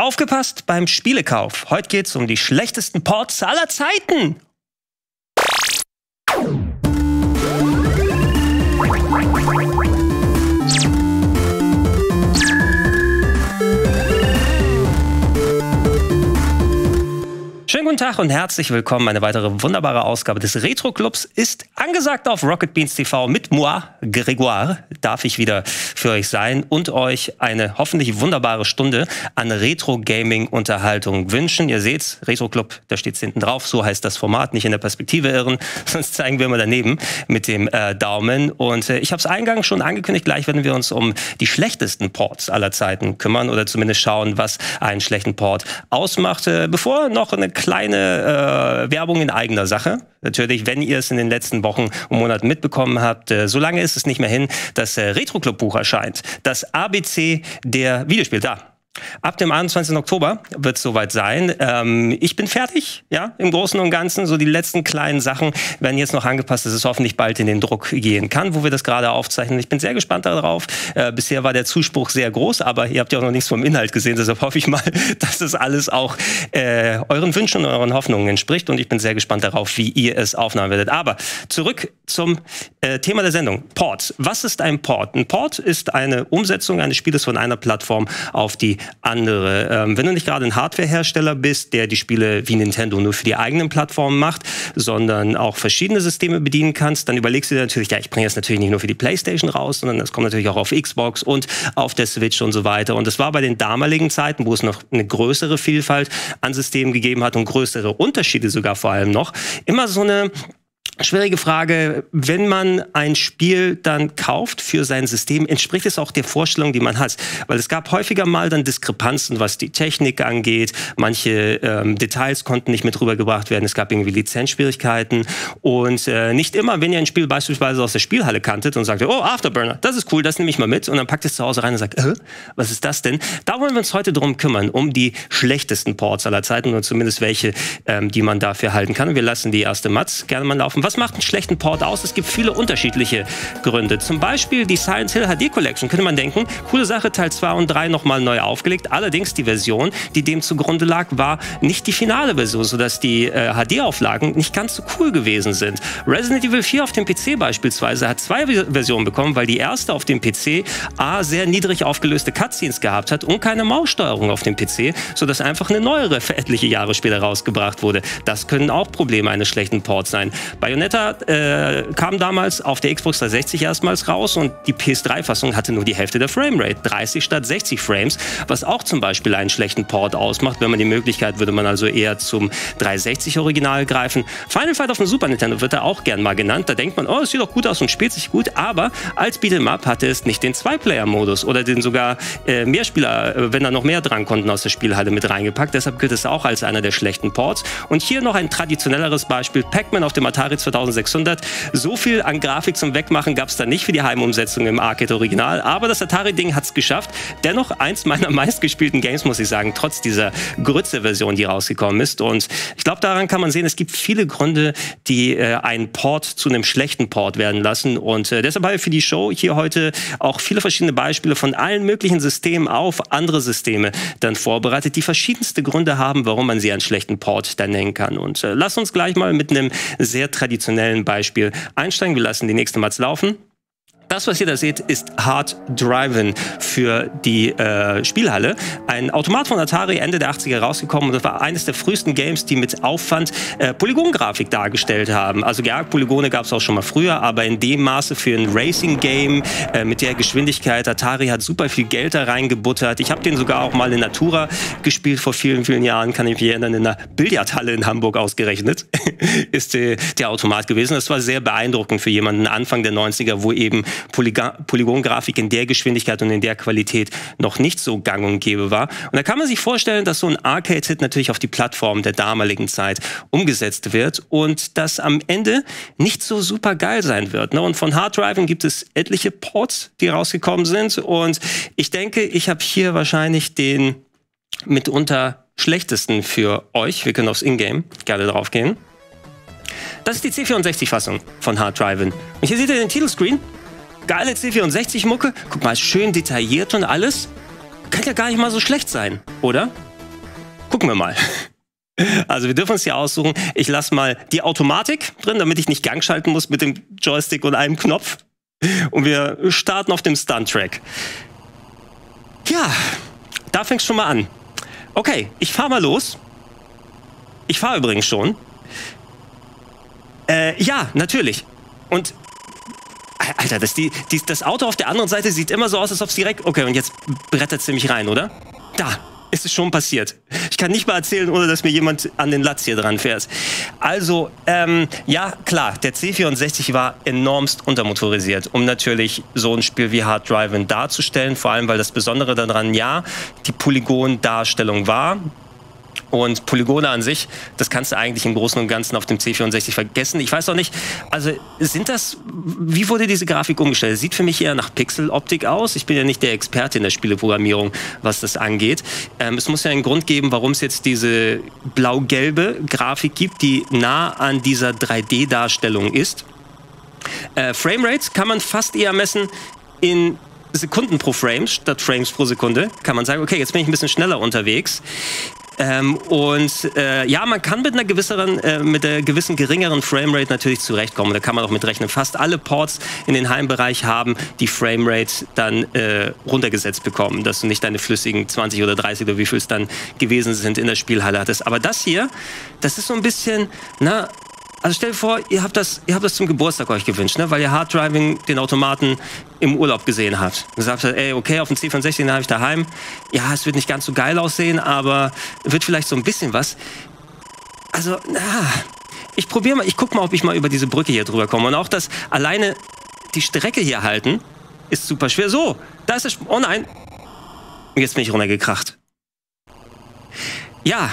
Aufgepasst beim Spielekauf. Heute geht's um die schlechtesten Ports aller Zeiten. Schönen guten Tag und herzlich willkommen. Eine weitere wunderbare Ausgabe des Retro-Clubs ist angesagt auf Rocket Beans TV. Mit moi, Grégoire, darf ich wieder für euch sein und euch eine hoffentlich wunderbare Stunde an Retro-Gaming-Unterhaltung wünschen. Ihr seht's, Retro-Club, da steht's hinten drauf. So heißt das Format, nicht in der Perspektive irren. Sonst zeigen wir immer daneben mit dem Daumen. Und ich habe es eingangs schon angekündigt, gleich werden wir uns um die schlechtesten Ports aller Zeiten kümmern oder zumindest schauen, was einen schlechten Port ausmacht. Bevor noch eine kleine Werbung in eigener Sache. Natürlich, wenn ihr es in den letzten Wochen und Monaten mitbekommen habt, so lange ist es nicht mehr hin, das Retro-Club-Buch erscheint. Das ABC der Videospiele. Da. Ab dem 21. Oktober wird es soweit sein. Ich bin fertig, ja, im Großen und Ganzen. So die letzten kleinen Sachen werden jetzt noch angepasst, dass es hoffentlich bald in den Druck gehen kann, wo wir das gerade aufzeichnen. Ich bin sehr gespannt darauf. Bisher war der Zuspruch sehr groß, aber ihr habt ja auch noch nichts vom Inhalt gesehen. Deshalb hoffe ich mal, dass das alles auch euren Wünschen und euren Hoffnungen entspricht. Und ich bin sehr gespannt darauf, wie ihr es aufnehmen werdet. Aber zurück zum Thema der Sendung. Ports. Was ist ein Port? Ein Port ist eine Umsetzung eines Spieles von einer Plattform auf die andere. Wenn du nicht gerade ein Hardware-Hersteller bist, der die Spiele wie Nintendo nur für die eigenen Plattformen macht, sondern auch verschiedene Systeme bedienen kannst, dann überlegst du dir natürlich, ja, ich bringe das natürlich nicht nur für die PlayStation raus, sondern das kommt natürlich auch auf Xbox und auf der Switch und so weiter. Und das war bei den damaligen Zeiten, wo es noch eine größere Vielfalt an Systemen gegeben hat und größere Unterschiede sogar vor allem noch, immer so eine schwierige Frage, wenn man ein Spiel dann kauft für sein System, entspricht es auch der Vorstellung, die man hat? Weil es gab häufiger mal dann Diskrepanzen, was die Technik angeht. Manche Details konnten nicht mit rübergebracht werden. Es gab irgendwie Lizenzschwierigkeiten. Und nicht immer, wenn ihr ein Spiel beispielsweise aus der Spielhalle kanntet und sagte, oh, Afterburner, das ist cool, das nehme ich mal mit. Und dann packt ihr es zu Hause rein und sagt, was ist das denn? Da wollen wir uns heute drum kümmern, um die schlechtesten Ports aller Zeiten oder zumindest welche, die man dafür halten kann. Und wir lassen die erste Matz gerne mal laufen. Was macht einen schlechten Port aus? Es gibt viele unterschiedliche Gründe. Zum Beispiel die Silent Hill HD Collection, könnte man denken. Coole Sache, Teil 2 und 3 nochmal neu aufgelegt. Allerdings die Version, die dem zugrunde lag, war nicht die finale Version, sodass die HD-Auflagen nicht ganz so cool gewesen sind. Resident Evil 4 auf dem PC beispielsweise hat zwei Versionen bekommen, weil die erste auf dem PC sehr niedrig aufgelöste Cutscenes gehabt hat und keine Maussteuerung auf dem PC, sodass einfach eine neuere für etliche Jahre später rausgebracht wurde. Das können auch Probleme eines schlechten Ports sein. Bayonetta kam damals auf der Xbox 360 erstmals raus und die PS3-Fassung hatte nur die Hälfte der Framerate, 30 statt 60 Frames, was auch zum Beispiel einen schlechten Port ausmacht. Wenn man die Möglichkeit, würde man also eher zum 360-Original greifen. Final Fight auf dem Super Nintendo wird da auch gern mal genannt. Da denkt man, oh, es sieht doch gut aus und spielt sich gut, aber als Beat'em Up hatte es nicht den 2-Player-Modus oder den sogar Mehrspieler, wenn da noch mehr dran konnten, aus der Spielhalle mit reingepackt. Deshalb gilt es auch als einer der schlechten Ports. Und hier noch ein traditionelleres Beispiel, Pac-Man auf dem Atari 2600. So viel an Grafik zum Wegmachen gab es da nicht für die Heimumsetzung im Arcade-Original, aber das Atari-Ding hat es geschafft. Dennoch eins meiner meistgespielten Games, muss ich sagen, trotz dieser Grütze-Version, die rausgekommen ist. Und ich glaube, daran kann man sehen, es gibt viele Gründe, die einen Port zu einem schlechten Port werden lassen. Und deshalb habe ich für die Show hier heute auch viele verschiedene Beispiele von allen möglichen Systemen auf andere Systeme dann vorbereitet, die verschiedenste Gründe haben, warum man sie einen schlechten Port dann nennen kann. Und lass uns gleich mal mit einem sehr traditionellen Beispiel einsteigen. Wir lassen die nächste Matz laufen. Das, was ihr da seht, ist Hard Drivin' für die Spielhalle. Ein Automat von Atari, Ende der 80er rausgekommen, und das war eines der frühesten Games, die mit Aufwand Polygongrafik dargestellt haben. Also ja, Polygone gab es auch schon mal früher, aber in dem Maße für ein Racing-Game mit der Geschwindigkeit. Atari hat super viel Geld da reingebuttert. Ich habe den sogar auch mal in Natura gespielt vor vielen, vielen Jahren, kann ich mich erinnern, in einer Billardhalle in Hamburg ausgerechnet, ist der Automat gewesen. Das war sehr beeindruckend für jemanden Anfang der 90er, wo eben Polygongrafik in der Geschwindigkeit und in der Qualität noch nicht so gang und gäbe war. Und da kann man sich vorstellen, dass so ein Arcade-Hit natürlich auf die Plattform der damaligen Zeit umgesetzt wird und das am Ende nicht so super geil sein wird. Und von Hard Drivin' gibt es etliche Ports, die rausgekommen sind, und ich denke, ich habe hier wahrscheinlich den mitunter schlechtesten für euch. Wir können aufs Ingame gerne drauf gehen. Das ist die C64-Fassung von Hard Drivin'. Und hier seht ihr den Titelscreen. Geile C64-Mucke. Guck mal, schön detailliert und alles. Kann ja gar nicht mal so schlecht sein, oder? gucken wir mal. Also wir dürfen uns hier aussuchen. Ich lasse mal die Automatik drin, damit ich nicht Gang schalten muss mit dem Joystick und einem Knopf. Und wir starten auf dem Stunt-Track. Ja, da fängt's schon mal an. Okay, ich fahre mal los. Ich fahre übrigens schon. Ja, natürlich. Und... Alter, das Auto auf der anderen Seite sieht immer so aus, als ob es direkt... Okay, und jetzt brettert es nämlich rein, oder? Da ist es schon passiert. Ich kann nicht mal erzählen, ohne dass mir jemand an den Latz hier dran fährt. Also, ja, klar, der C64 war enormst untermotorisiert, um natürlich so ein Spiel wie Hard Drivin' darzustellen. Vor allem, weil das Besondere daran ja die Polygon-Darstellung war. Und Polygone an sich, das kannst du eigentlich im Großen und Ganzen auf dem C64 vergessen. Ich weiß auch nicht, also sind das, wie wurde diese Grafik umgestellt? Sieht für mich eher nach Pixel-Optik aus. Ich bin ja nicht der Experte in der Spieleprogrammierung, was das angeht. Es muss ja einen Grund geben, warum es jetzt diese blau-gelbe Grafik gibt, die nah an dieser 3D-Darstellung ist. Framerates kann man fast eher messen in Sekunden pro Frame, statt Frames pro Sekunde. Kann man sagen, okay, jetzt bin ich ein bisschen schneller unterwegs. Ja, man kann mit einer gewissen geringeren Framerate natürlich zurechtkommen. Da kann man auch mit rechnen. Fast alle Ports in den Heimbereich haben die Framerate dann runtergesetzt bekommen, dass du nicht deine flüssigen 20 oder 30 oder wie viel es dann gewesen sind in der Spielhalle hattest. Aber das hier, das ist so ein bisschen, na, also stell dir vor, ihr habt das zum Geburtstag euch gewünscht, ne? Weil ihr Hard Drivin' den Automaten im Urlaub gesehen habt. Und gesagt habt, ey, okay, auf dem C64, den habe ich daheim. Ja, es wird nicht ganz so geil aussehen, aber wird vielleicht so ein bisschen was. Also, na, ich probiere mal, ich guck mal, ob ich mal über diese Brücke hier drüber komme. Und auch das, alleine die Strecke hier halten, ist super schwer. So, da ist es, oh nein. Und jetzt bin ich runtergekracht. Ja.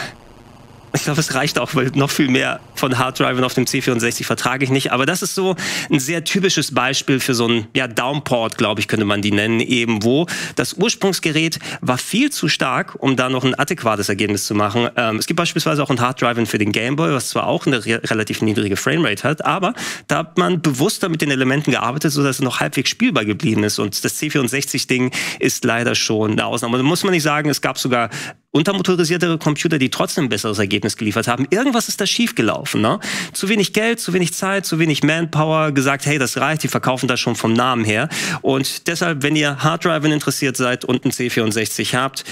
Ich glaube, es reicht auch, weil noch viel mehr von Hard Drivin' auf dem C64 vertrage ich nicht. Aber das ist so ein sehr typisches Beispiel für so einen, ja, Downport, glaube ich, könnte man die nennen, eben wo. Das Ursprungsgerät war viel zu stark, um da noch ein adäquates Ergebnis zu machen. Es gibt beispielsweise auch ein Hard Drivin' für den Gameboy, was zwar auch eine relativ niedrige Framerate hat, aber da hat man bewusster mit den Elementen gearbeitet, sodass es noch halbwegs spielbar geblieben ist. Und das C64-Ding ist leider schon eine Ausnahme. Da muss man nicht sagen, es gab sogar untermotorisiertere Computer, die trotzdem ein besseres Ergebnis geliefert haben. Irgendwas ist da schiefgelaufen, ne? Zu wenig Geld, zu wenig Zeit, zu wenig Manpower, gesagt, hey, das reicht, die verkaufen das schon vom Namen her. Und deshalb, wenn ihr Hard Drivin' interessiert seid und einen C64 habt,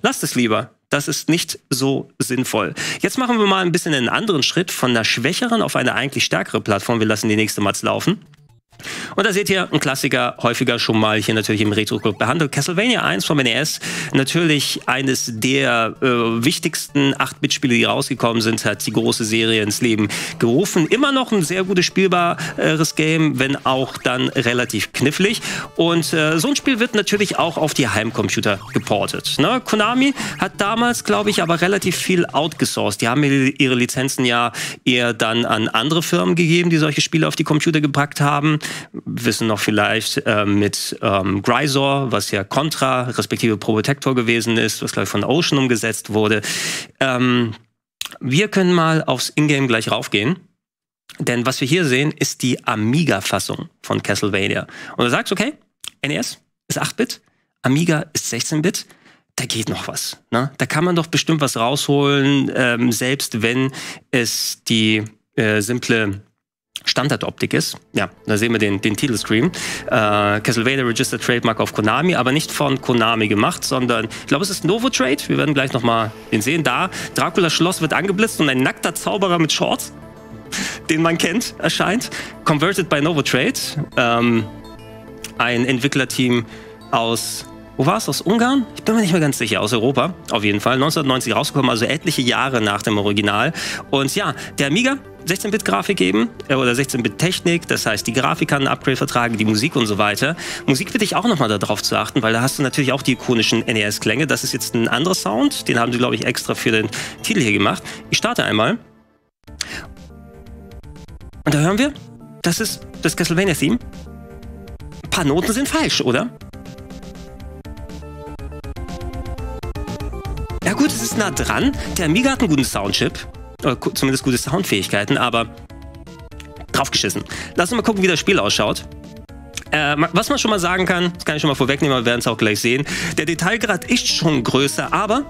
lasst es lieber. Das ist nicht so sinnvoll. Jetzt machen wir mal ein bisschen einen anderen Schritt von einer schwächeren auf eine eigentlich stärkere Plattform. Wir lassen die nächste Mats laufen. Und da seht ihr einen Klassiker, häufiger schon mal hier natürlich im Retro-Club behandelt. Castlevania 1 vom NES, natürlich eines der wichtigsten 8-Bit-Spiele, die rausgekommen sind, hat die große Serie ins Leben gerufen. Immer noch ein sehr gutes spielbares Game, wenn auch dann relativ knifflig. Und so ein Spiel wird natürlich auch auf die Heimcomputer geportet. Ne? Konami hat damals, glaube ich, aber relativ viel outgesourced. Die haben ihre Lizenzen ja eher dann an andere Firmen gegeben, die solche Spiele auf die Computer gepackt haben. Wissen noch vielleicht mit Grisor, was ja Contra, respektive Probotector gewesen ist, was, glaube ich, von Ocean umgesetzt wurde. Wir können mal aufs Ingame gleich raufgehen. Denn was wir hier sehen, ist die Amiga-Fassung von Castlevania. Und du sagst, okay, NES ist 8-Bit, Amiga ist 16-Bit. Da geht noch was. Ne? Da kann man doch bestimmt was rausholen, selbst wenn es die simple Standardoptik ist. Ja, da sehen wir den Titelscreen. Castlevania Registered Trademark auf Konami, aber nicht von Konami gemacht, sondern ich glaube, es ist Novo Trade. Wir werden gleich nochmal den sehen. Da, Draculas Schloss wird angeblitzt und ein nackter Zauberer mit Shorts, den man kennt, erscheint. Converted by Novo Trade. Ein Entwicklerteam aus... Wo war es? Aus Ungarn? Ich bin mir nicht mehr ganz sicher. Aus Europa, auf jeden Fall. 1990 rausgekommen, also etliche Jahre nach dem Original. Und ja, der Amiga, 16-Bit-Grafik eben, oder 16-Bit-Technik, das heißt, die Grafik kann einen Upgrade vertragen, die Musik und so weiter. Musik bitte ich auch nochmal darauf zu achten, weil da hast du natürlich auch die ikonischen NES-Klänge. Das ist jetzt ein anderer Sound, den haben sie, glaube ich, extra für den Titel hier gemacht. Ich starte einmal. Und da hören wir, das ist das Castlevania-Theme. Ein paar Noten sind falsch, oder? Ja gut, es ist nah dran. Der Amiga hat einen guten Soundchip. Oder zumindest gute Soundfähigkeiten, aber draufgeschissen. Lass uns mal gucken, wie das Spiel ausschaut. Was man schon mal sagen kann, das kann ich schon mal vorwegnehmen, wir werden es auch gleich sehen. Der Detailgrad ist schon größer, aber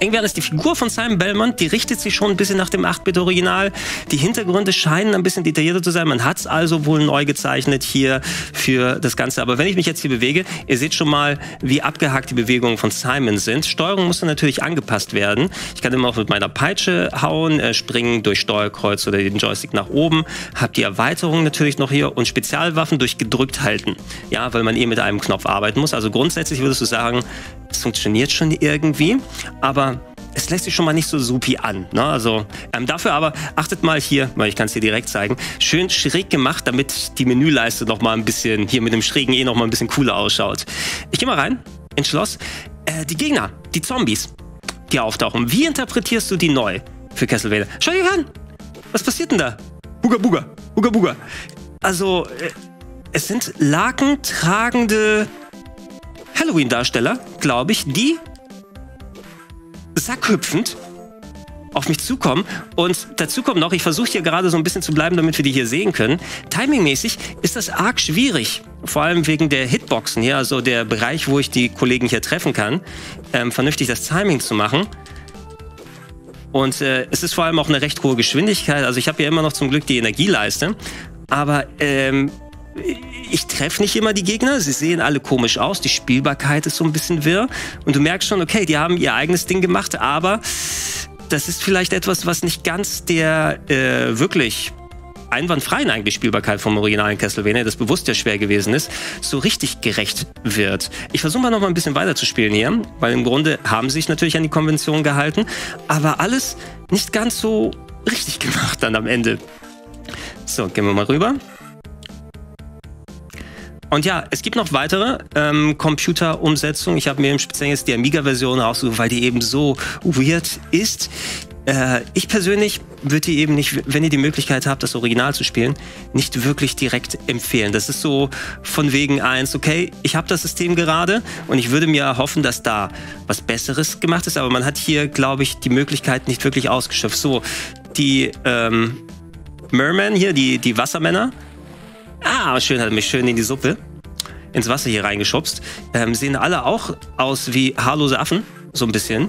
Irgendwie alles, die Figur von Simon Belmont, die richtet sich schon ein bisschen nach dem 8-Bit-Original. Die Hintergründe scheinen ein bisschen detaillierter zu sein. Man hat es also wohl neu gezeichnet hier für das Ganze. Aber wenn ich mich jetzt hier bewege, ihr seht schon mal, wie abgehakt die Bewegungen von Simon sind. Steuerung muss dann natürlich angepasst werden. Ich kann immer auch mit meiner Peitsche hauen, springen durch Steuerkreuz oder den Joystick nach oben. Hab die Erweiterung natürlich noch hier und Spezialwaffen durch gedrückt halten. Ja, weil man eh mit einem Knopf arbeiten muss. Also grundsätzlich würdest du sagen, es funktioniert schon irgendwie, aber es lässt sich schon mal nicht so supi an. Ne? Also dafür aber, achtet mal hier, weil ich kann es hier direkt zeigen, schön schräg gemacht, damit die Menüleiste noch mal ein bisschen, hier mit dem schrägen E noch mal ein bisschen cooler ausschaut. Ich gehe mal rein ins Schloss. Die Gegner, die Zombies, die auftauchen. Wie interpretierst du die neu für Castlevania? Schau dir an! Was passiert denn da? Buga, buga, buga, buga. Also, es sind lakentragende Halloween-Darsteller, glaube ich, die sackhüpfend auf mich zukommen. Und dazu kommt noch, ich versuche hier gerade so ein bisschen zu bleiben, damit wir die hier sehen können. Timingmäßig ist das arg schwierig, vor allem wegen der Hitboxen hier, also der Bereich, wo ich die Kollegen hier treffen kann, vernünftig das Timing zu machen. Und es ist vor allem auch eine recht hohe Geschwindigkeit. Also ich habe ja immer noch zum Glück die Energieleiste, aber ich treffe nicht immer die Gegner, sie sehen alle komisch aus, die Spielbarkeit ist so ein bisschen wirr und du merkst schon, okay, die haben ihr eigenes Ding gemacht, aber das ist vielleicht etwas, was nicht ganz der wirklich einwandfreien eigentlich Spielbarkeit vom originalen Castlevania, das bewusst ja schwer gewesen ist, so richtig gerecht wird. Ich versuche mal noch mal ein bisschen weiter zu spielen hier, weil im Grunde haben sie sich natürlich an die Konvention gehalten, aber alles nicht ganz so richtig gemacht dann am Ende. So, gehen wir mal rüber. Und ja, es gibt noch weitere Computerumsetzungen. Ich habe mir im Speziellen jetzt die Amiga-Version rausgesucht, weil die eben so weird ist. Ich persönlich würde die eben nicht, wenn ihr die Möglichkeit habt, das Original zu spielen, nicht wirklich direkt empfehlen. Das ist so von wegen eins, okay, ich habe das System gerade und ich würde mir erhoffen, dass da was Besseres gemacht ist. Aber man hat hier, glaube ich, die Möglichkeit nicht wirklich ausgeschöpft. So, die Merman hier, die Wassermänner, ah, schön, hat mich schön in die Suppe, ins Wasser hier reingeschubst. Sehen alle auch aus wie haarlose Affen, so ein bisschen.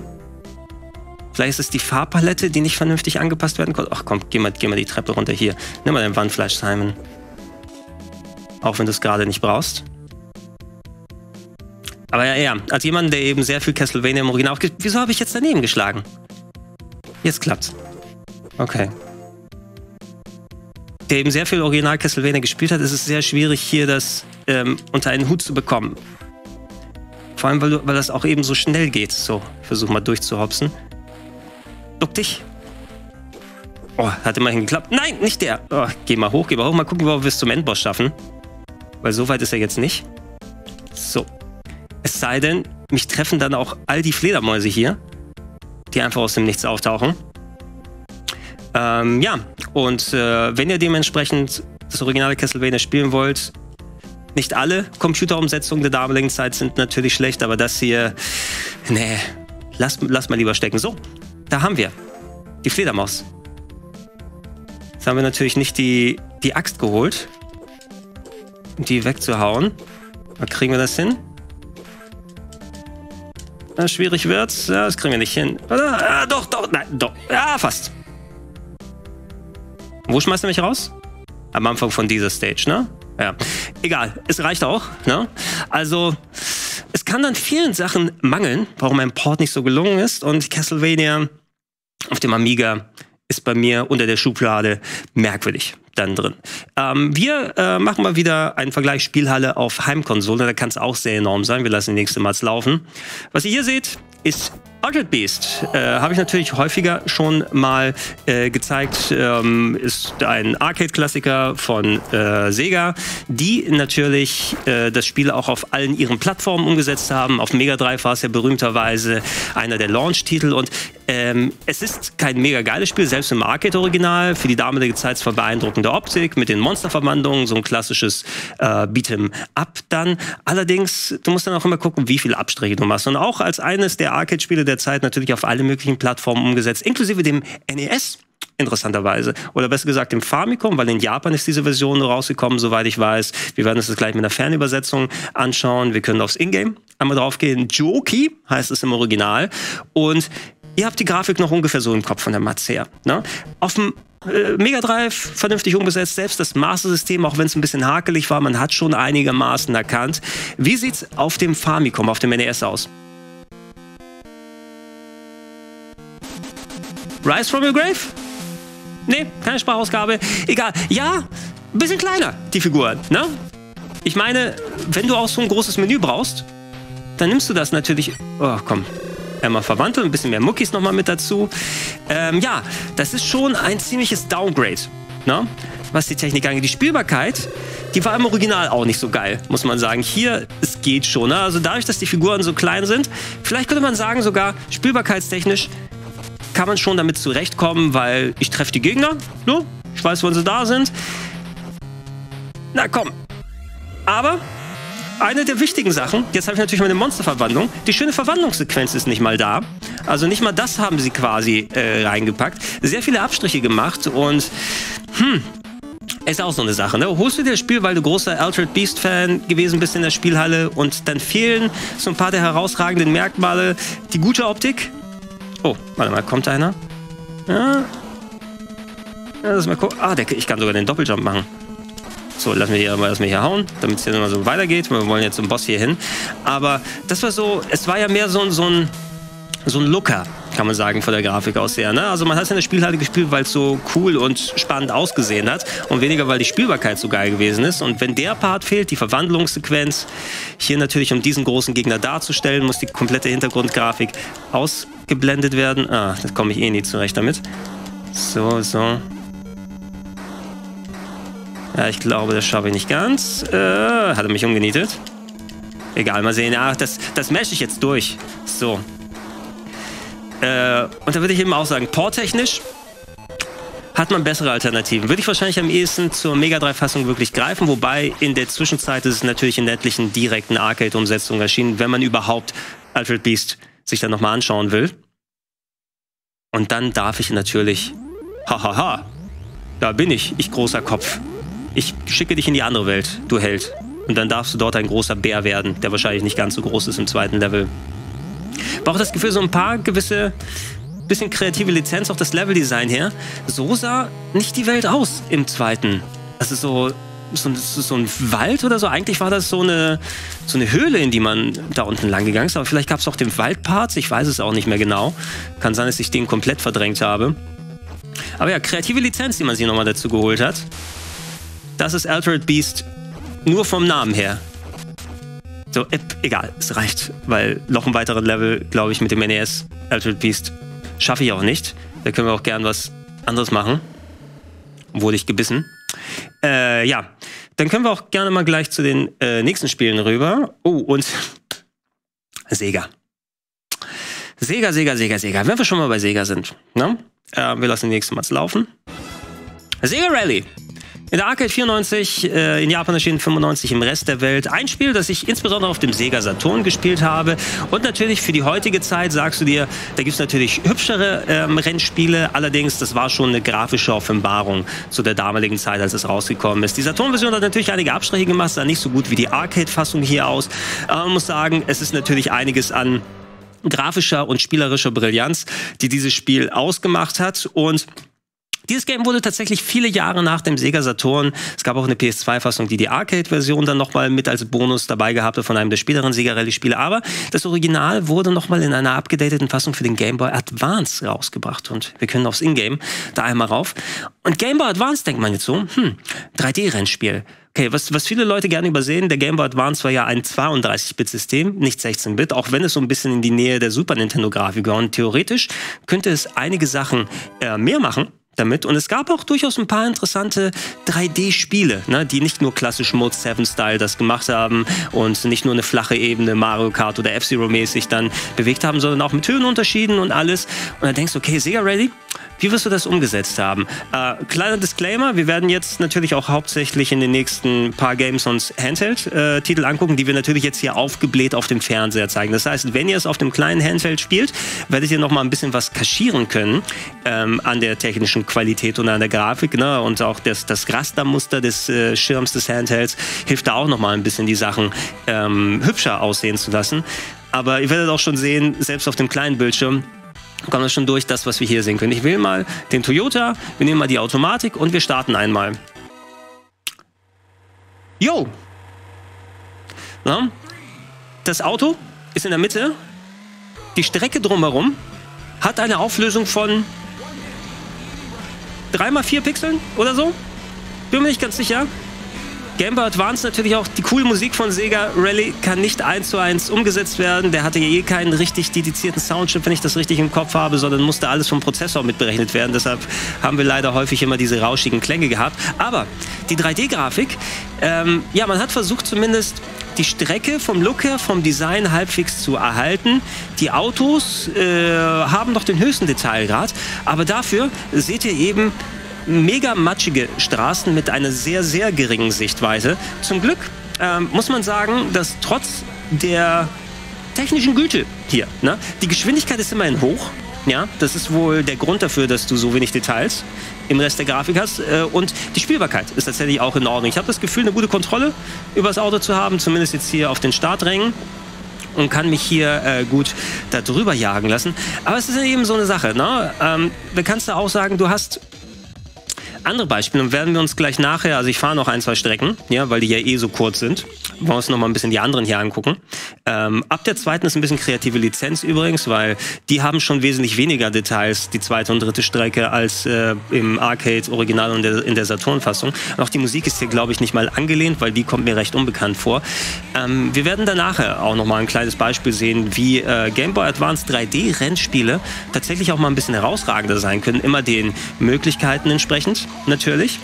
Vielleicht ist es die Farbpalette, die nicht vernünftig angepasst werden konnte. Ach komm, geh mal die Treppe runter hier. Nimm mal dein Wandfleisch, Simon. Auch wenn du es gerade nicht brauchst. Aber ja, als jemand, der eben sehr viel Castlevania im Original aufgibt. Wieso habe ich jetzt daneben geschlagen? Jetzt klappt's. Okay. Der eben sehr viel Original Castlevania gespielt hat, ist es sehr schwierig, hier das unter einen Hut zu bekommen. Vor allem, weil das auch eben so schnell geht. So, ich versuche mal durchzuhopsen. Duck dich. Oh, hat immerhin geklappt. Nein, nicht der. Oh, geh mal hoch. Mal gucken, ob wir es zum Endboss schaffen. Weil so weit ist er jetzt nicht. So. Es sei denn, mich treffen dann auch all die Fledermäuse hier, die einfach aus dem Nichts auftauchen. Ja, und wenn ihr dementsprechend das originale Castlevania spielen wollt, nicht alle Computerumsetzungen der damaligen Zeit sind natürlich schlecht, aber das hier, nee, lass mal lieber stecken. So, da haben wir die Fledermaus. Jetzt haben wir natürlich nicht die Axt geholt, um die wegzuhauen. Mal kriegen wir das hin? Na, schwierig wird's. Ja, das kriegen wir nicht hin. Ah, doch, nein, doch. Ja, fast. Wo schmeißt er mich raus? Am Anfang von dieser Stage, ne? Ja. Egal, es reicht auch, ne? Also, es kann an vielen Sachen mangeln, warum ein Port nicht so gelungen ist. Und Castlevania auf dem Amiga ist bei mir unter der Schublade merkwürdig dann drin. Wir machen mal wieder einen Vergleich Spielhalle auf Heimkonsole. Da kann es auch sehr enorm sein. Wir lassen die nächste Mal laufen. Was ihr hier seht, ist Altered Beast. Habe ich natürlich häufiger schon mal gezeigt. Ist ein Arcade-Klassiker von Sega, die natürlich das Spiel auch auf allen ihren Plattformen umgesetzt haben. Auf Mega Drive war es ja berühmterweise einer der Launch-Titel. Und es ist kein mega geiles Spiel, selbst im Arcade-Original. Für die damalige Zeit zwar beeindruckende Optik mit den Monsterverwandlungen, so ein klassisches Beat'em-Up dann. Allerdings, du musst dann auch immer gucken, wie viele Abstriche du machst. Und auch als eines der Arcade-Spiele der Zeit natürlich auf alle möglichen Plattformen umgesetzt, inklusive dem NES, interessanterweise. Oder besser gesagt dem Famicom, weil in Japan ist diese Version rausgekommen, soweit ich weiß. Wir werden uns das gleich mit einer Fernübersetzung anschauen. Wir können aufs Ingame einmal draufgehen. Joki heißt es im Original. Und ihr habt die Grafik noch ungefähr so im Kopf von der Matz her. Ne? Auf dem Mega Drive vernünftig umgesetzt, selbst das Master-System, auch wenn es ein bisschen hakelig war, man hat schon einigermaßen erkannt. Wie sieht's auf dem Famicom, auf dem NES aus? Rise from your grave? Nee, keine Sprachausgabe. Egal. Ja, ein bisschen kleiner, die Figuren, ne? Ich meine, wenn du auch so ein großes Menü brauchst, dann nimmst du das natürlich... Oh, komm. Einmal Verwandte, ein bisschen mehr Muckis nochmal mit dazu. Ja, das ist schon ein ziemliches Downgrade, ne? Was die Technik angeht. Die Spielbarkeit, die war im Original auch nicht so geil, muss man sagen. Hier, es geht schon, ne? Also dadurch, dass die Figuren so klein sind, vielleicht könnte man sagen sogar, spielbarkeitstechnisch kann man schon damit zurechtkommen, weil ich treffe die Gegner, ne? Ich weiß, wann sie da sind. Na komm. Aber... eine der wichtigen Sachen, jetzt habe ich natürlich meine Monsterverwandlung, die schöne Verwandlungssequenz ist nicht mal da. Also nicht mal das haben sie quasi reingepackt. Sehr viele Abstriche gemacht und ist auch so eine Sache. Ne? Holst du dir das Spiel, weil du großer Altered Beast Fan gewesen bist in der Spielhalle und dann fehlen so ein paar der herausragenden Merkmale. Die gute Optik. Oh, warte mal, kommt einer? Ja. Ja, lass mal gucken. Ah, ich kann sogar den Doppeljump machen. So, lass mich hier hauen, damit es hier nochmal so weitergeht. Wir wollen jetzt zum Boss hier hin. Aber das war so, es war ja mehr so ein Looker, kann man sagen, von der Grafik aus her. Ne? Also man hat es in der Spielhalle gespielt, weil es so cool und spannend ausgesehen hat und weniger, weil die Spielbarkeit so geil gewesen ist. Und wenn der Part fehlt, die Verwandlungssequenz, hier natürlich, um diesen großen Gegner darzustellen, muss die komplette Hintergrundgrafik ausgeblendet werden. Ah, das komme ich eh nie zurecht damit. So. Ja, ich glaube, das schaffe ich nicht ganz. Hat er mich umgenietet? Egal, mal sehen. Ach, das mesche ich jetzt durch. So. Und da würde ich eben auch sagen, porttechnisch hat man bessere Alternativen. Würde ich wahrscheinlich am ehesten zur Mega Drive-Fassung wirklich greifen, wobei in der Zwischenzeit ist es natürlich in netlichen, direkten Arcade-Umsetzungen erschienen, wenn man überhaupt Altered Beast sich dann nochmal anschauen will. Und dann darf ich natürlich... Hahaha, da bin ich großer Kopf. Ich schicke dich in die andere Welt, du Held. Und dann darfst du dort ein großer Bär werden, der wahrscheinlich nicht ganz so groß ist im zweiten Level. War auch das Gefühl, so ein paar gewisse, bisschen kreative Lizenz, auch das Leveldesign her. So sah nicht die Welt aus im zweiten. Das ist so ein Wald oder so. Eigentlich war das so eine Höhle, in die man da unten lang gegangen ist. Aber vielleicht gab es auch den Waldpart, ich weiß es auch nicht mehr genau. Kann sein, dass ich den komplett verdrängt habe. Aber ja, kreative Lizenz, die man sich nochmal dazu geholt hat. Das ist Altered Beast, nur vom Namen her. So, egal, es reicht, weil noch einen weiteren Level, glaube ich, mit dem NES Altered Beast schaffe ich auch nicht. Da können wir auch gern was anderes machen. Wurde ich gebissen. Ja, dann können wir auch gerne mal gleich zu den nächsten Spielen rüber. Oh, und Sega. Sega. Wenn wir schon mal bei Sega sind, ne? Wir lassen den nächsten Mal laufen. Sega Rally. In der Arcade 94, in Japan erschienen 95, im Rest der Welt. Ein Spiel, das ich insbesondere auf dem Sega Saturn gespielt habe. Und natürlich für die heutige Zeit, sagst du dir, da gibt es natürlich hübschere Rennspiele. Allerdings, das war schon eine grafische Offenbarung zu der damaligen Zeit, als es rausgekommen ist. Die Saturn-Version hat natürlich einige Abstriche gemacht, sah nicht so gut wie die Arcade-Fassung hier aus. Aber man muss sagen, es ist natürlich einiges an grafischer und spielerischer Brillanz, die dieses Spiel ausgemacht hat. Und... dieses Game wurde tatsächlich viele Jahre nach dem Sega Saturn, es gab auch eine PS2-Fassung, die die Arcade-Version dann nochmal mit als Bonus dabei gehabt hat von einem der späteren Sega Rally-Spiele, aber das Original wurde nochmal in einer abgedateten Fassung für den Game Boy Advance rausgebracht und wir können aufs Ingame da einmal rauf. Und Game Boy Advance denkt man jetzt so, 3D-Rennspiel. Okay, was viele Leute gerne übersehen, der Game Boy Advance war ja ein 32-Bit-System, nicht 16-Bit, auch wenn es so ein bisschen in die Nähe der Super Nintendo-Grafik war. Und theoretisch könnte es einige Sachen mehr machen damit. Und es gab auch durchaus ein paar interessante 3D-Spiele, ne, die nicht nur klassisch Mode 7-Style das gemacht haben und nicht nur eine flache Ebene Mario Kart oder F-Zero-mäßig dann bewegt haben, sondern auch mit Höhenunterschieden und alles. Und dann denkst du, okay, Sega Rally, wie wirst du das umgesetzt haben? Kleiner Disclaimer, wir werden jetzt natürlich auch hauptsächlich in den nächsten paar Games uns Handheld-Titel angucken, die wir natürlich jetzt hier aufgebläht auf dem Fernseher zeigen. Das heißt, wenn ihr es auf dem kleinen Handheld spielt, werdet ihr nochmal ein bisschen was kaschieren können an der technischen Qualität und an der Grafik, ne? Und auch das Rastermuster des Schirms des Handhelds hilft da auch nochmal ein bisschen, die Sachen hübscher aussehen zu lassen. Aber ihr werdet auch schon sehen, selbst auf dem kleinen Bildschirm, kommen wir schon durch das, was wir hier sehen können. Ich wähle mal den Toyota, wir nehmen mal die Automatik und wir starten einmal. Jo! Na? Das Auto ist in der Mitte. Die Strecke drumherum hat eine Auflösung von 3×4 Pixeln oder so. Bin mir nicht ganz sicher. Game Boy Advance natürlich auch. Die coole Musik von Sega Rally kann nicht 1:1 umgesetzt werden. Der hatte ja eh keinen richtig dedizierten Soundchip, wenn ich das richtig im Kopf habe, sondern musste alles vom Prozessor mitberechnet werden. Deshalb haben wir leider häufig immer diese rauschigen Klänge gehabt. Aber die 3D-Grafik, ja, man hat versucht zumindest die Strecke vom Look her, vom Design halbwegs zu erhalten. Die Autos haben noch den höchsten Detailgrad, aber dafür seht ihr eben mega matschige Straßen mit einer sehr, sehr geringen Sichtweite. Zum Glück muss man sagen, dass trotz der technischen Güte hier, ne, die Geschwindigkeit ist immerhin hoch. Ja, das ist wohl der Grund dafür, dass du so wenig Details im Rest der Grafik hast. Und die Spielbarkeit ist tatsächlich auch in Ordnung. Ich habe das Gefühl, eine gute Kontrolle über das Auto zu haben, zumindest jetzt hier auf den Starträngen. Und kann mich hier gut darüber jagen lassen. Aber es ist eben so eine Sache. Ne? Da kannst du auch sagen, du hast andere Beispiele, und werden wir uns gleich nachher, also ich fahre noch 1, 2 Strecken, ja, weil die ja eh so kurz sind, wollen wir uns noch mal ein bisschen die anderen hier angucken. Ab der zweiten ist ein bisschen kreative Lizenz übrigens, weil die haben schon wesentlich weniger Details, die zweite und dritte Strecke, als im Arcade Original und in der Saturn-Fassung. Auch die Musik ist hier, glaube ich, nicht mal angelehnt, weil die kommt mir recht unbekannt vor. Wir werden danach auch noch mal ein kleines Beispiel sehen, wie Game Boy Advance 3D-Rennspiele tatsächlich auch mal ein bisschen herausragender sein können, immer den Möglichkeiten entsprechend. Natürlich,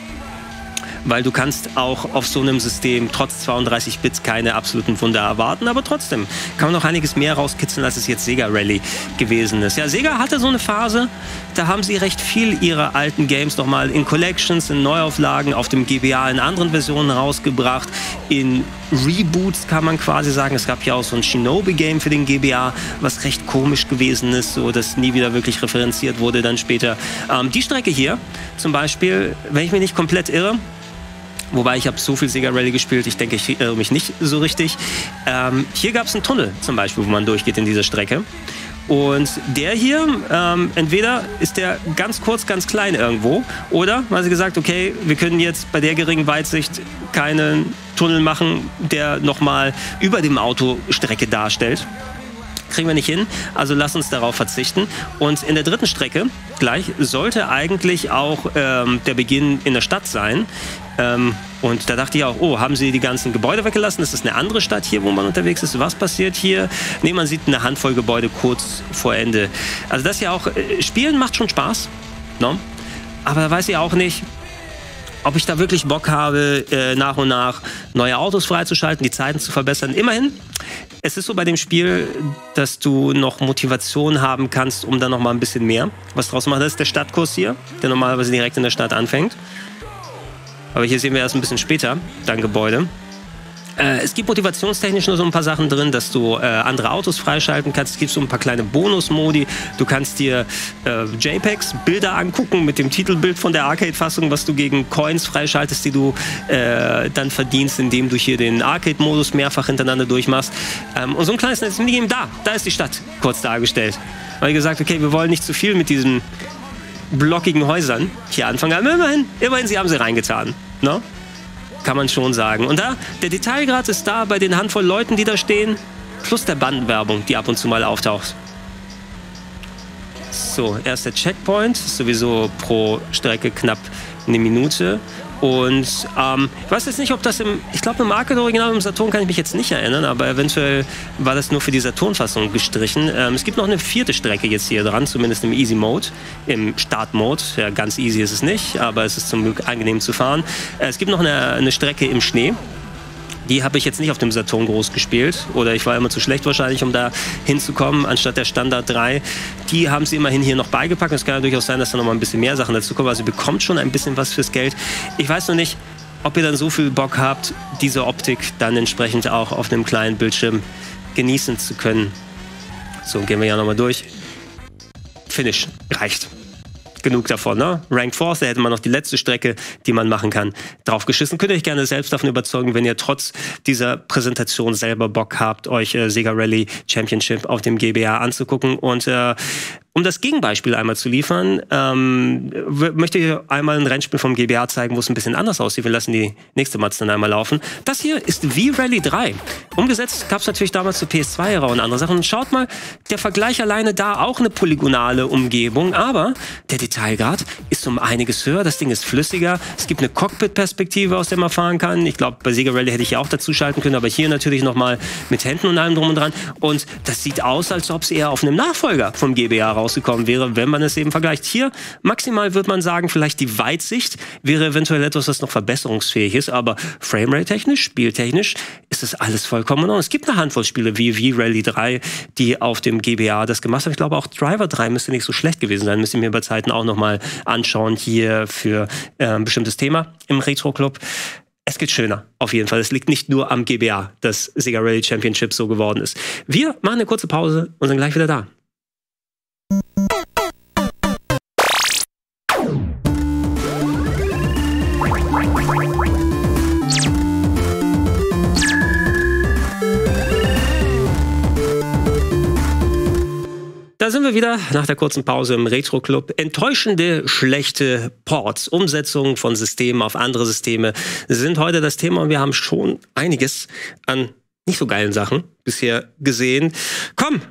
weil du kannst auch auf so einem System trotz 32 Bits keine absoluten Wunder erwarten, aber trotzdem kann man noch einiges mehr rauskitzeln, als es jetzt Sega Rally gewesen ist. Ja, Sega hatte so eine Phase, da haben sie recht viel ihrer alten Games nochmal in Collections, in Neuauflagen, auf dem GBA in anderen Versionen rausgebracht, in Reboots kann man quasi sagen. Es gab ja auch so ein Shinobi-Game für den GBA, was recht komisch gewesen ist, so dass nie wieder wirklich referenziert wurde dann später. Die Strecke hier zum Beispiel, wenn ich mich nicht komplett irre, wobei ich habe so viel Sega Rally gespielt, ich denke, ich irre mich nicht so richtig. Hier gab es einen Tunnel zum Beispiel, wo man durchgeht in dieser Strecke. Und der hier, entweder ist der ganz kurz, ganz klein irgendwo, oder weil sie gesagt, okay, wir können jetzt bei der geringen Weitsicht keinen Tunnel machen, der nochmal über dem Auto Strecke darstellt. Kriegen wir nicht hin, also lass uns darauf verzichten. Und in der dritten Strecke gleich sollte eigentlich auch der Beginn in der Stadt sein. Und da dachte ich auch, oh, haben sie die ganzen Gebäude weggelassen? Ist das eine andere Stadt hier, wo man unterwegs ist? Was passiert hier? Nee, man sieht eine Handvoll Gebäude kurz vor Ende. Also das ja auch, Spielen macht schon Spaß, ne? Aber da weiß ich auch nicht, ob ich da wirklich Bock habe, nach und nach neue Autos freizuschalten, die Zeiten zu verbessern. Immerhin, es ist so bei dem Spiel, dass du noch Motivation haben kannst, um dann noch mal ein bisschen mehr was draus zu machen. Das ist der Stadtkurs hier, der normalerweise direkt in der Stadt anfängt. Aber hier sehen wir erst ein bisschen später dann Gebäude. Es gibt motivationstechnisch nur so ein paar Sachen drin, dass du andere Autos freischalten kannst. Es gibt so ein paar kleine Bonus-Modi. Du kannst dir JPEGs, Bilder angucken mit dem Titelbild von der Arcade-Fassung, was du gegen Coins freischaltest, die du dann verdienst, indem du hier den Arcade-Modus mehrfach hintereinander durchmachst. Und so ein kleines nettes Minigame, da ist die Stadt kurz dargestellt. Weil gesagt, okay, wir wollen nicht zu viel mit diesen blockigen Häusern hier anfangen. Aber immerhin, sie haben sie reingetan, ne? Kann man schon sagen. Und da, der Detailgrad ist da bei den Handvoll Leuten, die da stehen, plus der Bandenwerbung, die ab und zu mal auftaucht. So, erster Checkpoint, sowieso pro Strecke knapp 1 Minute. Und ich weiß jetzt nicht, ob das ich glaube, im Arcade-Original, im Saturn kann ich mich jetzt nicht erinnern, aber eventuell war das nur für die Saturn-Fassung gestrichen. Es gibt noch eine vierte Strecke jetzt hier dran, zumindest im Easy-Mode, im Start-Mode. Ja, ganz easy ist es nicht, aber es ist zum Glück angenehm zu fahren. Es gibt noch eine Strecke im Schnee. Die habe ich jetzt nicht auf dem Saturn groß gespielt. Oder ich war immer zu schlecht wahrscheinlich, um da hinzukommen, anstatt der Standard 3. Die haben sie immerhin hier noch beigepackt. Und es kann ja durchaus sein, dass da noch mal ein bisschen mehr Sachen dazu kommen. Also ihr bekommt schon ein bisschen was fürs Geld. Ich weiß noch nicht, ob ihr dann so viel Bock habt, diese Optik dann entsprechend auch auf einem kleinen Bildschirm genießen zu können. So, gehen wir ja nochmal durch. Finish. Reicht. Genug davon, ne? Rank 4, da hätte man noch die letzte Strecke, die man machen kann, draufgeschissen. Könnt ihr euch gerne selbst davon überzeugen, wenn ihr trotz dieser Präsentation selber Bock habt, euch Sega Rally Championship auf dem GBA anzugucken. Und Um das Gegenbeispiel einmal zu liefern, möchte ich einmal ein Rennspiel vom GBA zeigen, wo es ein bisschen anders aussieht. Wir lassen die nächste Matz dann einmal laufen. Das hier ist V-Rally 3. Umgesetzt gab es natürlich damals zur PS2-Ära und andere Sachen. Und schaut mal, der Vergleich alleine da auch eine polygonale Umgebung, aber der Detailgrad ist um einiges höher. Das Ding ist flüssiger. Es gibt eine Cockpit-Perspektive, aus der man fahren kann. Ich glaube, bei Sega Rally hätte ich ja auch dazu schalten können, aber hier natürlich nochmal mit Händen und allem drum und dran. Und das sieht aus, als ob es eher auf einem Nachfolger vom GBA rauskommt. Rausgekommen wäre, wenn man es eben vergleicht. Hier maximal würde man sagen, vielleicht die Weitsicht wäre eventuell etwas, was noch verbesserungsfähig ist, aber Framerate-technisch, spieltechnisch ist das alles vollkommen normal. Es gibt eine Handvoll Spiele wie V-Rally 3, die auf dem GBA das gemacht haben. Ich glaube, auch Driver 3 müsste nicht so schlecht gewesen sein. Müsst ihr mir bei Zeiten auch nochmal anschauen, hier für ein bestimmtes Thema im Retro-Club. Es geht schöner, auf jeden Fall. Es liegt nicht nur am GBA, dass Sega Rally Championship so geworden ist. Wir machen eine kurze Pause und sind gleich wieder da. Da sind wir wieder nach der kurzen Pause im Retro-Club. Enttäuschende, schlechte Ports, Umsetzungen von Systemen auf andere Systeme sind heute das Thema und wir haben schon einiges an nicht so geilen Sachen bisher gesehen. Komm,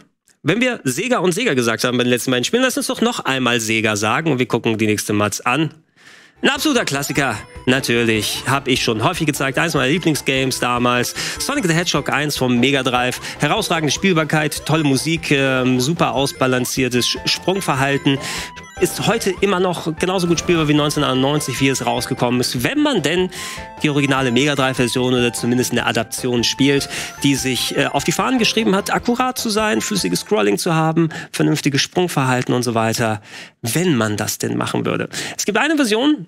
wenn wir Sega und Sega gesagt haben bei den letzten beiden Spielen, lass uns doch noch einmal Sega sagen und wir gucken die nächste Matz an. Ein absoluter Klassiker, natürlich, habe ich schon häufig gezeigt, eines meiner Lieblingsgames damals, Sonic the Hedgehog 1 vom Mega Drive, herausragende Spielbarkeit, tolle Musik, super ausbalanciertes Sprungverhalten, ist heute immer noch genauso gut spielbar wie 1991, wie es rausgekommen ist, wenn man denn die originale Mega Drive-Version oder zumindest eine Adaption spielt, die sich auf die Fahnen geschrieben hat, akkurat zu sein, flüssiges Scrolling zu haben, vernünftiges Sprungverhalten und so weiter, wenn man das denn machen würde. Es gibt eine Version,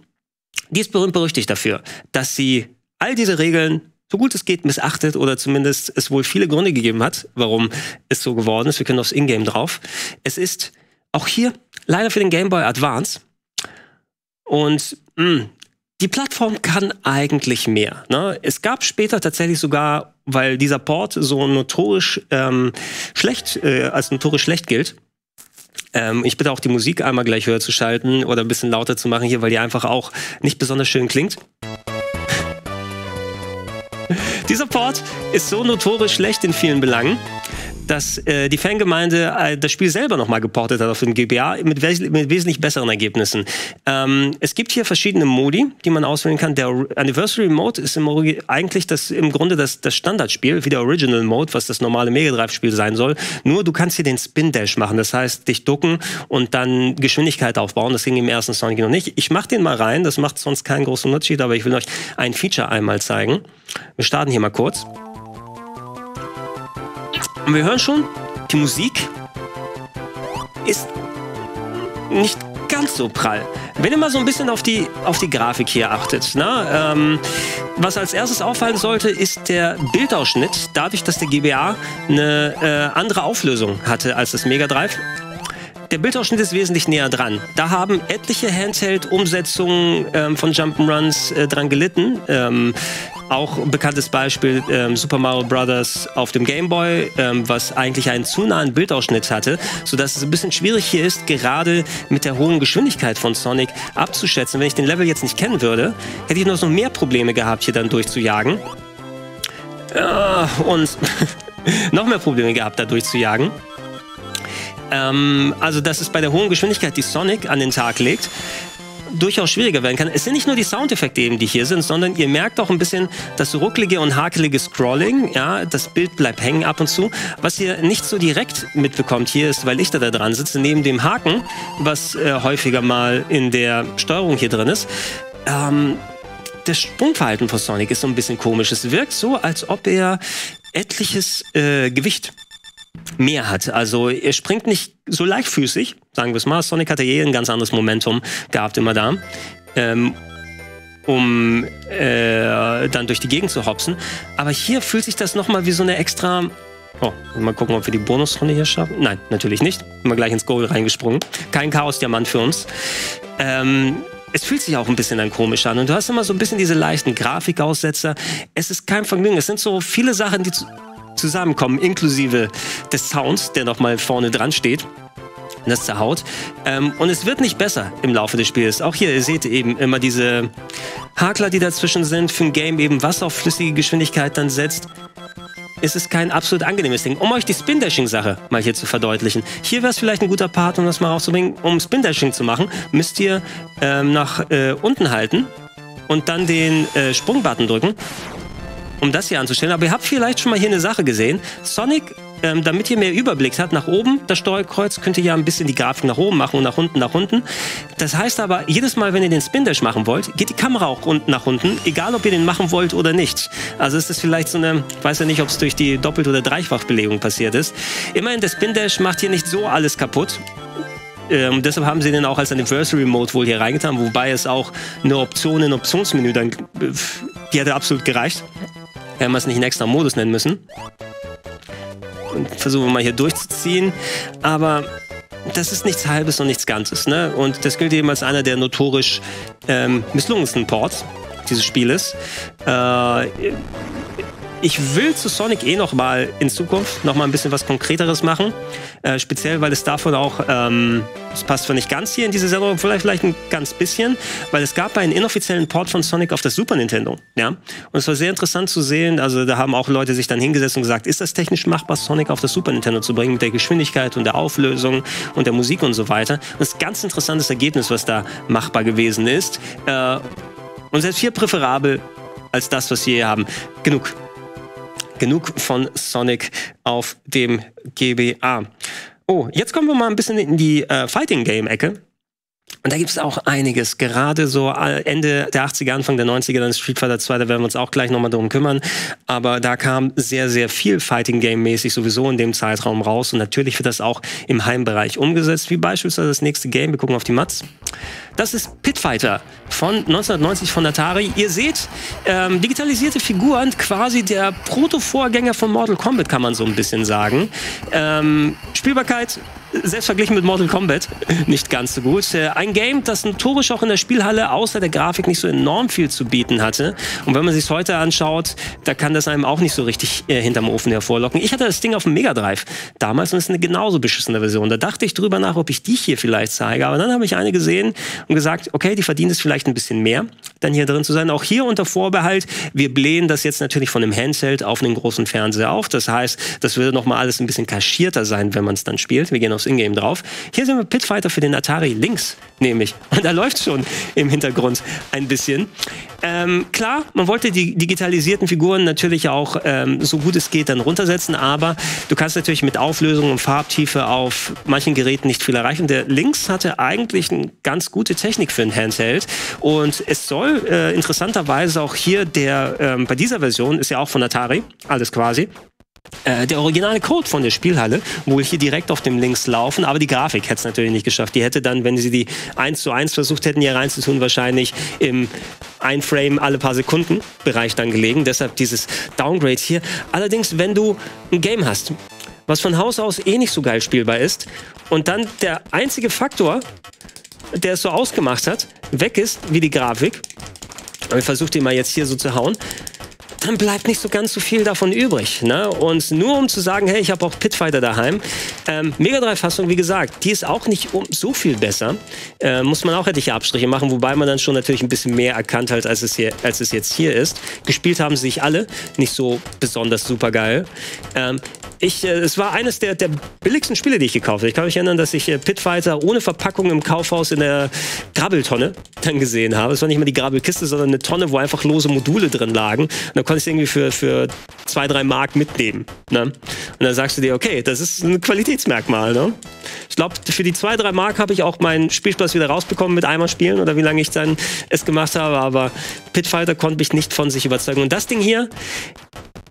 die ist berühmt-berüchtigt dafür, dass sie all diese Regeln, so gut es geht, missachtet oder zumindest es wohl viele Gründe gegeben hat, warum es so geworden ist. Wir können aufs Ingame drauf. Es ist auch hier leider für den Game Boy Advance. Und die Plattform kann eigentlich mehr. Ne? Es gab später tatsächlich sogar, weil dieser Port so notorisch als notorisch schlecht gilt, ich bitte auch die Musik einmal gleich höher zu schalten oder ein bisschen lauter zu machen hier, weil die einfach auch nicht besonders schön klingt. Dieser Port ist so notorisch schlecht in vielen Belangen, dass die Fangemeinde das Spiel selber nochmal geportet hat auf den GBA mit wesentlich besseren Ergebnissen. Es gibt hier verschiedene Modi, die man auswählen kann. Der Anniversary Mode ist eigentlich im Grunde das Standardspiel, wie der Original Mode, was das normale Mega Drive Spiel sein soll. Nur du kannst hier den Spin-Dash machen, das heißt dich ducken und dann Geschwindigkeit aufbauen. Das ging im ersten Sonic noch nicht. Ich mache den mal rein, das macht sonst keinen großen Unterschied, aber ich will euch ein Feature einmal zeigen. Wir starten hier mal kurz. Und wir hören schon, die Musik ist nicht ganz so prall. Wenn ihr mal so ein bisschen auf die Grafik hier achtet, na, was als erstes auffallen sollte, ist der Bildausschnitt. Dadurch, dass der GBA eine andere Auflösung hatte als das Mega Drive. Der Bildausschnitt ist wesentlich näher dran. Da haben etliche Handheld-Umsetzungen von Jump'n'Runs dran gelitten. Auch ein bekanntes Beispiel Super Mario Bros. Auf dem Game Boy, was eigentlich einen zu nahen Bildausschnitt hatte, sodass es ein bisschen schwierig hier ist, gerade mit der hohen Geschwindigkeit von Sonic abzuschätzen. Wenn ich den Level jetzt nicht kennen würde, hätte ich noch mehr Probleme gehabt, hier dann durchzujagen. Und noch mehr Probleme gehabt, da durchzujagen. Also, dass es bei der hohen Geschwindigkeit, die Sonic an den Tag legt, durchaus schwieriger werden kann. Es sind nicht nur die Soundeffekte eben, die hier sind, sondern ihr merkt auch ein bisschen das rucklige und hakelige Scrolling. Ja, das Bild bleibt hängen ab und zu. Was ihr nicht so direkt mitbekommt hier ist, weil ich da dran sitze, neben dem Haken, was häufiger mal in der Steuerung hier drin ist. Das Sprungverhalten von Sonic ist so ein bisschen komisch. Es wirkt so, als ob er etliches Gewicht mehr hat. Also er springt nicht so leichtfüßig, sagen wir es mal. Sonic hatte eh ein ganz anderes Momentum gehabt immer da, dann durch die Gegend zu hopsen. Aber hier fühlt sich das nochmal wie so eine extra... Oh, mal gucken, ob wir die Bonusrunde hier schaffen. Nein, natürlich nicht. Immer gleich ins Goal reingesprungen. Kein Chaos-Diamant für uns. Es fühlt sich auch ein bisschen dann komisch an. Und du hast immer so ein bisschen diese leichten Grafikaussetzer. Es ist kein Vergnügen. Es sind so viele Sachen, die zusammenkommen, inklusive des Sounds, der nochmal vorne dran steht. und das zerhaut. Und es wird nicht besser im Laufe des Spiels. Auch hier, ihr seht eben immer diese Hakler, die dazwischen sind, für ein Game eben, was auf flüssige Geschwindigkeit dann setzt. Es ist kein absolut angenehmes Ding. Um euch die Spin-Dashing-Sache mal hier zu verdeutlichen. Hier wäre es vielleicht ein guter Part, um das mal aufzubringen. Um Spin-Dashing zu machen, müsst ihr nach unten halten und dann den Sprung-Button drücken, um das hier anzustellen. Aber ihr habt vielleicht schon mal hier eine Sache gesehen. Sonic, damit ihr mehr Überblick habt, nach oben, das Steuerkreuz, könnt ihr ja ein bisschen die Grafik nach oben machen und nach unten, nach unten. Das heißt aber, jedes Mal, wenn ihr den Spin-Dash machen wollt, geht die Kamera auch unten nach unten, egal ob ihr den machen wollt oder nicht. Also ist das vielleicht so eine, ich weiß ja nicht, ob es durch die Doppelt- oder Dreifachbelegung passiert ist. Immerhin, der Spin-Dash macht hier nicht so alles kaputt. Deshalb haben sie den auch als Anniversary Mode wohl hier reingetan, wobei es auch eine Option im Optionsmenü dann, die hätte absolut gereicht. Hätten wir es nicht einen extra Modus nennen müssen. Und versuchen wir mal hier durchzuziehen. Aber das ist nichts Halbes und nichts Ganzes, ne? Und das gilt eben als einer der notorisch misslungensten Ports dieses Spieles. Ich will zu Sonic nochmal in Zukunft nochmal ein bisschen was Konkreteres machen. Speziell, weil es davon auch, das passt zwar nicht ganz hier in diese Sendung, vielleicht ein ganz bisschen, weil es gab einen inoffiziellen Port von Sonic auf das Super Nintendo. Ja? Und es war sehr interessant zu sehen, also da haben auch Leute sich dann hingesetzt und gesagt, ist das technisch machbar, Sonic auf das Super Nintendo zu bringen, mit der Geschwindigkeit und der Auflösung und der Musik und so weiter. Und das ist ein ganz interessantes Ergebnis, was da machbar gewesen ist. Und selbst hier präferabel als das, was wir hier haben. Genug von Sonic auf dem GBA. Oh, jetzt kommen wir mal ein bisschen in die Fighting-Game-Ecke. Und da gibt es auch einiges. Gerade so Ende der 80er, Anfang der 90er, dann Street Fighter 2, da werden wir uns auch gleich nochmal drum kümmern. Aber da kam sehr, sehr viel Fighting-Game-mäßig sowieso in dem Zeitraum raus. Und natürlich wird das auch im Heimbereich umgesetzt, wie beispielsweise das nächste Game. Wir gucken auf die Mats. Das ist Pit Fighter von 1990 von Atari. Ihr seht, digitalisierte Figuren, quasi der Proto-Vorgänger von Mortal Kombat, kann man so ein bisschen sagen. Spielbarkeit, selbst verglichen mit Mortal Kombat, nicht ganz so gut. Ein Game, das notorisch auch in der Spielhalle außer der Grafik nicht so enorm viel zu bieten hatte. Und wenn man sich es heute anschaut, da kann das einem auch nicht so richtig hinterm Ofen hervorlocken. Ich hatte das Ding auf dem Mega Drive damals und es ist eine genauso beschissene Version. Da dachte ich drüber nach, ob ich die hier vielleicht zeige. Aber dann habe ich eine gesehen und gesagt, okay, die verdient es vielleicht ein bisschen mehr, dann hier drin zu sein. Auch hier unter Vorbehalt, wir blähen das jetzt natürlich von dem Handheld auf den großen Fernseher auf. Das heißt, das würde nochmal alles ein bisschen kaschierter sein, wenn man es dann spielt. Wir gehen aufs Ingame drauf. Hier sehen wir Pit Fighter für den Atari links, nämlich. Und da läuft schon im Hintergrund ein bisschen. Klar, man wollte die digitalisierten Figuren natürlich auch so gut es geht dann runtersetzen, aber du kannst natürlich mit Auflösung und Farbtiefe auf manchen Geräten nicht viel erreichen. Der links hatte eigentlich eine ganz gute Technik für ein Handheld und es soll interessanterweise auch hier der, bei dieser Version ist ja auch von Atari, alles quasi, der originale Code von der Spielhalle wohl hier direkt auf dem Links laufen, aber die Grafik hätte es natürlich nicht geschafft. Die hätte dann, wenn sie die 1:1 versucht hätten, hier reinzutun, wahrscheinlich im ein Frame alle paar Sekunden Bereich dann gelegen. Deshalb dieses Downgrade hier. Allerdings, wenn du ein Game hast, was von Haus aus nicht so geil spielbar ist und dann der einzige Faktor, der es so ausgemacht hat, weg ist, wie die Grafik, aber ich versuche den mal jetzt hier so zu hauen, dann bleibt nicht so ganz so viel davon übrig. Ne? Und nur um zu sagen, hey, ich habe auch Pit Fighter daheim. Mega Drive-Fassung, wie gesagt, die ist auch nicht so viel besser. Muss man auch etliche Abstriche machen, wobei man dann schon natürlich ein bisschen mehr erkannt hat, als es jetzt hier ist. Gespielt haben sie sich alle, nicht so besonders super geil. Es war eines der billigsten Spiele, die ich gekauft habe. Ich kann mich erinnern, dass ich Pit Fighter ohne Verpackung im Kaufhaus in der Grabbeltonne dann gesehen habe. Es war nicht mal die Grabbelkiste, sondern eine Tonne, wo einfach lose Module drin lagen. Und da konnte ich es irgendwie für 2-3 Mark mitnehmen. Ne? Und dann sagst du dir, okay, das ist ein Qualitätsmerkmal. Ne? Ich glaube, für die 2-3 Mark habe ich auch meinen Spielspaß wieder rausbekommen mit einmal spielen oder wie lange ich dann es gemacht habe. Aber Pit Fighter konnte mich nicht von sich überzeugen. Und das Ding hier,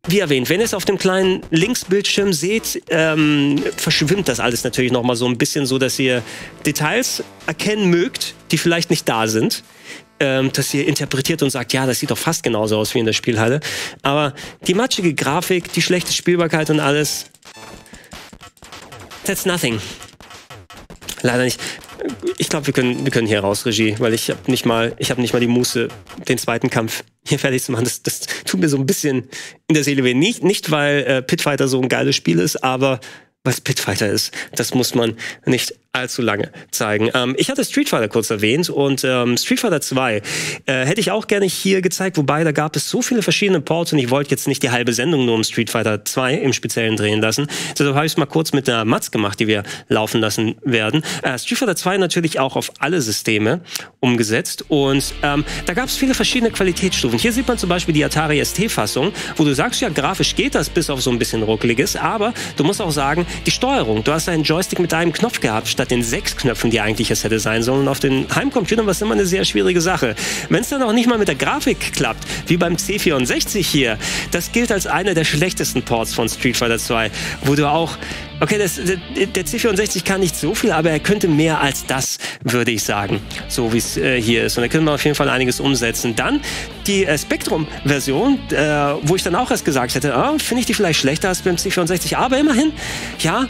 wie erwähnt, wenn ihr es auf dem kleinen Linksbildschirm seht, verschwimmt das alles natürlich nochmal so ein bisschen so, dass ihr Details erkennen mögt, die vielleicht nicht da sind. Dass ihr interpretiert und sagt, ja, das sieht doch fast genauso aus wie in der Spielhalle. Aber die matschige Grafik, die schlechte Spielbarkeit und alles, that's nothing. Leider nicht. Ich glaube, wir können hier raus, Regie, weil ich habe nicht mal die Muße, den zweiten Kampf hier fertig zu machen. Das tut mir so ein bisschen in der Seele weh. Nicht weil Pit Fighter so ein geiles Spiel ist, aber weil es Pit Fighter ist. Das muss man nicht allzu lange zeigen. Ich hatte Street Fighter kurz erwähnt und Street Fighter 2 hätte ich auch gerne hier gezeigt, wobei da gab es so viele verschiedene Ports und ich wollte jetzt nicht die halbe Sendung nur um Street Fighter 2 im Speziellen drehen lassen. Deshalb habe ich es mal kurz mit einer Matz gemacht, die wir laufen lassen werden. Street Fighter 2 natürlich auch auf alle Systeme umgesetzt und da gab es viele verschiedene Qualitätsstufen. Hier sieht man zum Beispiel die Atari ST-Fassung, wo du sagst, ja, grafisch geht das bis auf so ein bisschen Ruckeliges, aber du musst auch sagen, die Steuerung, du hast einen Joystick mit einem Knopf gehabt, statt den 6 Knöpfen, die eigentlich es hätte sein sollen. Und auf den Heimcomputern war es immer eine sehr schwierige Sache. Wenn es dann auch nicht mal mit der Grafik klappt, wie beim C64 hier, das gilt als einer der schlechtesten Ports von Street Fighter 2, wo du auch, okay, der C64 kann nicht so viel, aber er könnte mehr als das, würde ich sagen, so wie es hier ist. Und da können wir auf jeden Fall einiges umsetzen. Dann die Spectrum-Version, wo ich dann auch erst gesagt hätte, finde ich die vielleicht schlechter als beim C64, aber immerhin, ja,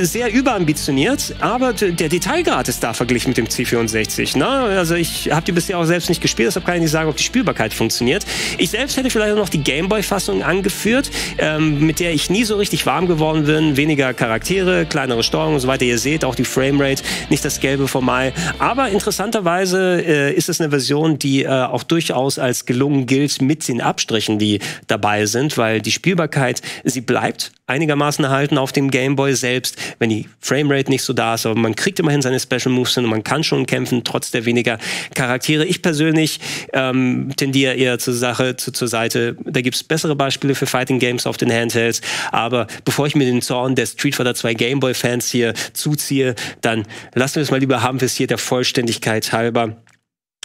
sehr überambitioniert, aber der Detailgrad ist da verglichen mit dem C64. Ne? Also ich habe die bisher auch selbst nicht gespielt, deshalb kann ich nicht sagen, ob die Spielbarkeit funktioniert. Ich selbst hätte vielleicht auch noch die Gameboy-Fassung angeführt, mit der ich nie so richtig warm geworden bin. Weniger Charaktere, kleinere Steuerung und so weiter. Ihr seht auch die Framerate, nicht das Gelbe vom Ei. Aber interessanterweise ist es eine Version, die auch durchaus als gelungen gilt mit den Abstrichen, die dabei sind, weil die Spielbarkeit, sie bleibt einigermaßen erhalten auf dem Gameboy selbst, wenn die Framerate nicht so da ist, aber man kriegt immerhin seine Special Moves hin und man kann schon kämpfen, trotz der weniger Charaktere. Ich persönlich tendiere eher zur Seite, da gibt es bessere Beispiele für Fighting Games auf den Handhelds, aber bevor ich mir den Zorn der Street Fighter 2 Gameboy Fans hier zuziehe, dann lassen wir es mal lieber, haben wir es hier der Vollständigkeit halber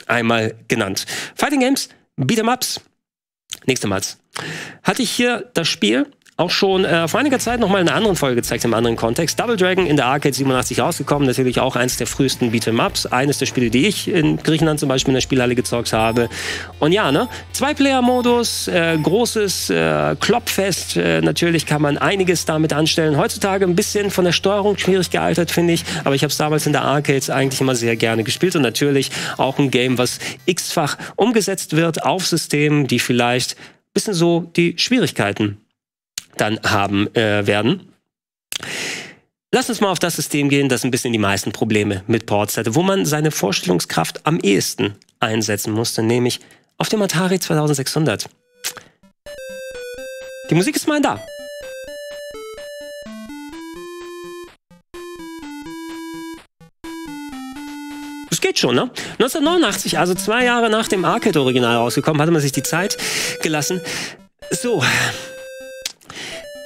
einmal genannt. Fighting Games, Beat'em Ups, nächstes Mal. Hatte ich hier das Spiel auch schon vor einiger Zeit nochmal in einer anderen Folge gezeigt, im anderen Kontext. Double Dragon in der Arcade 87 rausgekommen, natürlich auch eines der frühesten Beat'em-Ups, eines der Spiele, die ich in Griechenland zum Beispiel in der Spielhalle gezockt habe. Und ja, ne? Zwei-Player-Modus, großes Klopfest, natürlich kann man einiges damit anstellen. Heutzutage ein bisschen von der Steuerung schwierig gealtert, finde ich, aber ich habe es damals in der Arcade eigentlich immer sehr gerne gespielt und natürlich auch ein Game, was x-fach umgesetzt wird auf Systemen, die vielleicht ein bisschen so die Schwierigkeiten dann haben werden. Lass uns mal auf das System gehen, das ein bisschen die meisten Probleme mit Ports hatte, wo man seine Vorstellungskraft am ehesten einsetzen musste, nämlich auf dem Atari 2600. Die Musik ist mal da. Das geht schon, ne? 1989, also 2 Jahre nach dem Arcade-Original rausgekommen, hatte man sich die Zeit gelassen. So.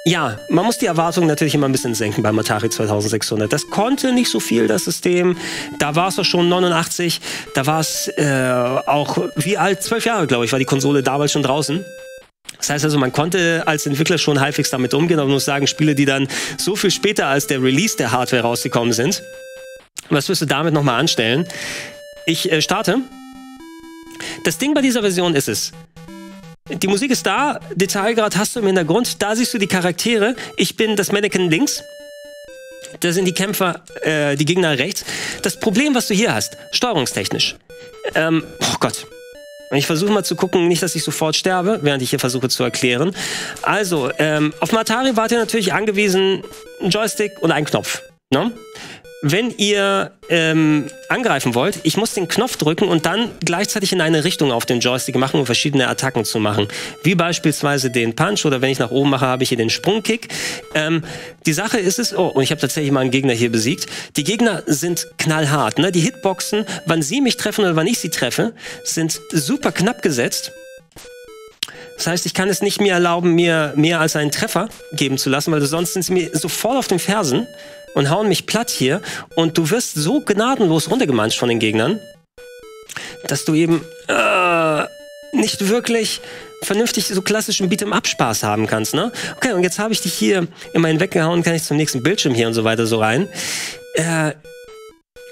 Ja, man muss die Erwartungen natürlich immer ein bisschen senken beim Atari 2600. Das konnte nicht so viel, das System. Da war es auch schon 89. Da war es auch, wie alt? 12 Jahre, glaube ich, war die Konsole damals schon draußen. Das heißt also, man konnte als Entwickler schon halbwegs damit umgehen. Aber man muss sagen, Spiele, die dann so viel später als der Release der Hardware rausgekommen sind. Was wirst du damit nochmal anstellen? Ich starte. Das Ding bei dieser Version ist es: die Musik ist da, Detailgrad hast du im Hintergrund, da siehst du die Charaktere. Ich bin das Mannequin links, da sind die Kämpfer, die Gegner rechts. Das Problem, was du hier hast, steuerungstechnisch. Oh Gott. Ich versuche mal zu gucken, nicht, dass ich sofort sterbe, während ich hier versuche zu erklären. Also, auf dem Atari wart ihr natürlich angewiesen, ein Joystick und ein Knopf, ne? Wenn ihr angreifen wollt, ich muss den Knopf drücken und dann gleichzeitig in eine Richtung auf den Joystick machen, um verschiedene Attacken zu machen. Wie beispielsweise den Punch oder wenn ich nach oben mache, habe ich hier den Sprungkick. Die Sache ist es, oh, und ich habe tatsächlich mal einen Gegner hier besiegt. Die Gegner sind knallhart, ne? Die Hitboxen, wann sie mich treffen oder wann ich sie treffe, sind super knapp gesetzt. Das heißt, ich kann es nicht mehr erlauben, mir mehr als einen Treffer geben zu lassen, weil sonst sind sie mir sofort auf den Fersen und hauen mich platt hier und du wirst so gnadenlos runtergemanscht von den Gegnern, dass du eben nicht wirklich vernünftig so klassischen Beat'em-Up-Spaß haben kannst, ne? Okay, und jetzt habe ich dich hier immerhin weggehauen, kann ich zum nächsten Bildschirm hier und so weiter so rein.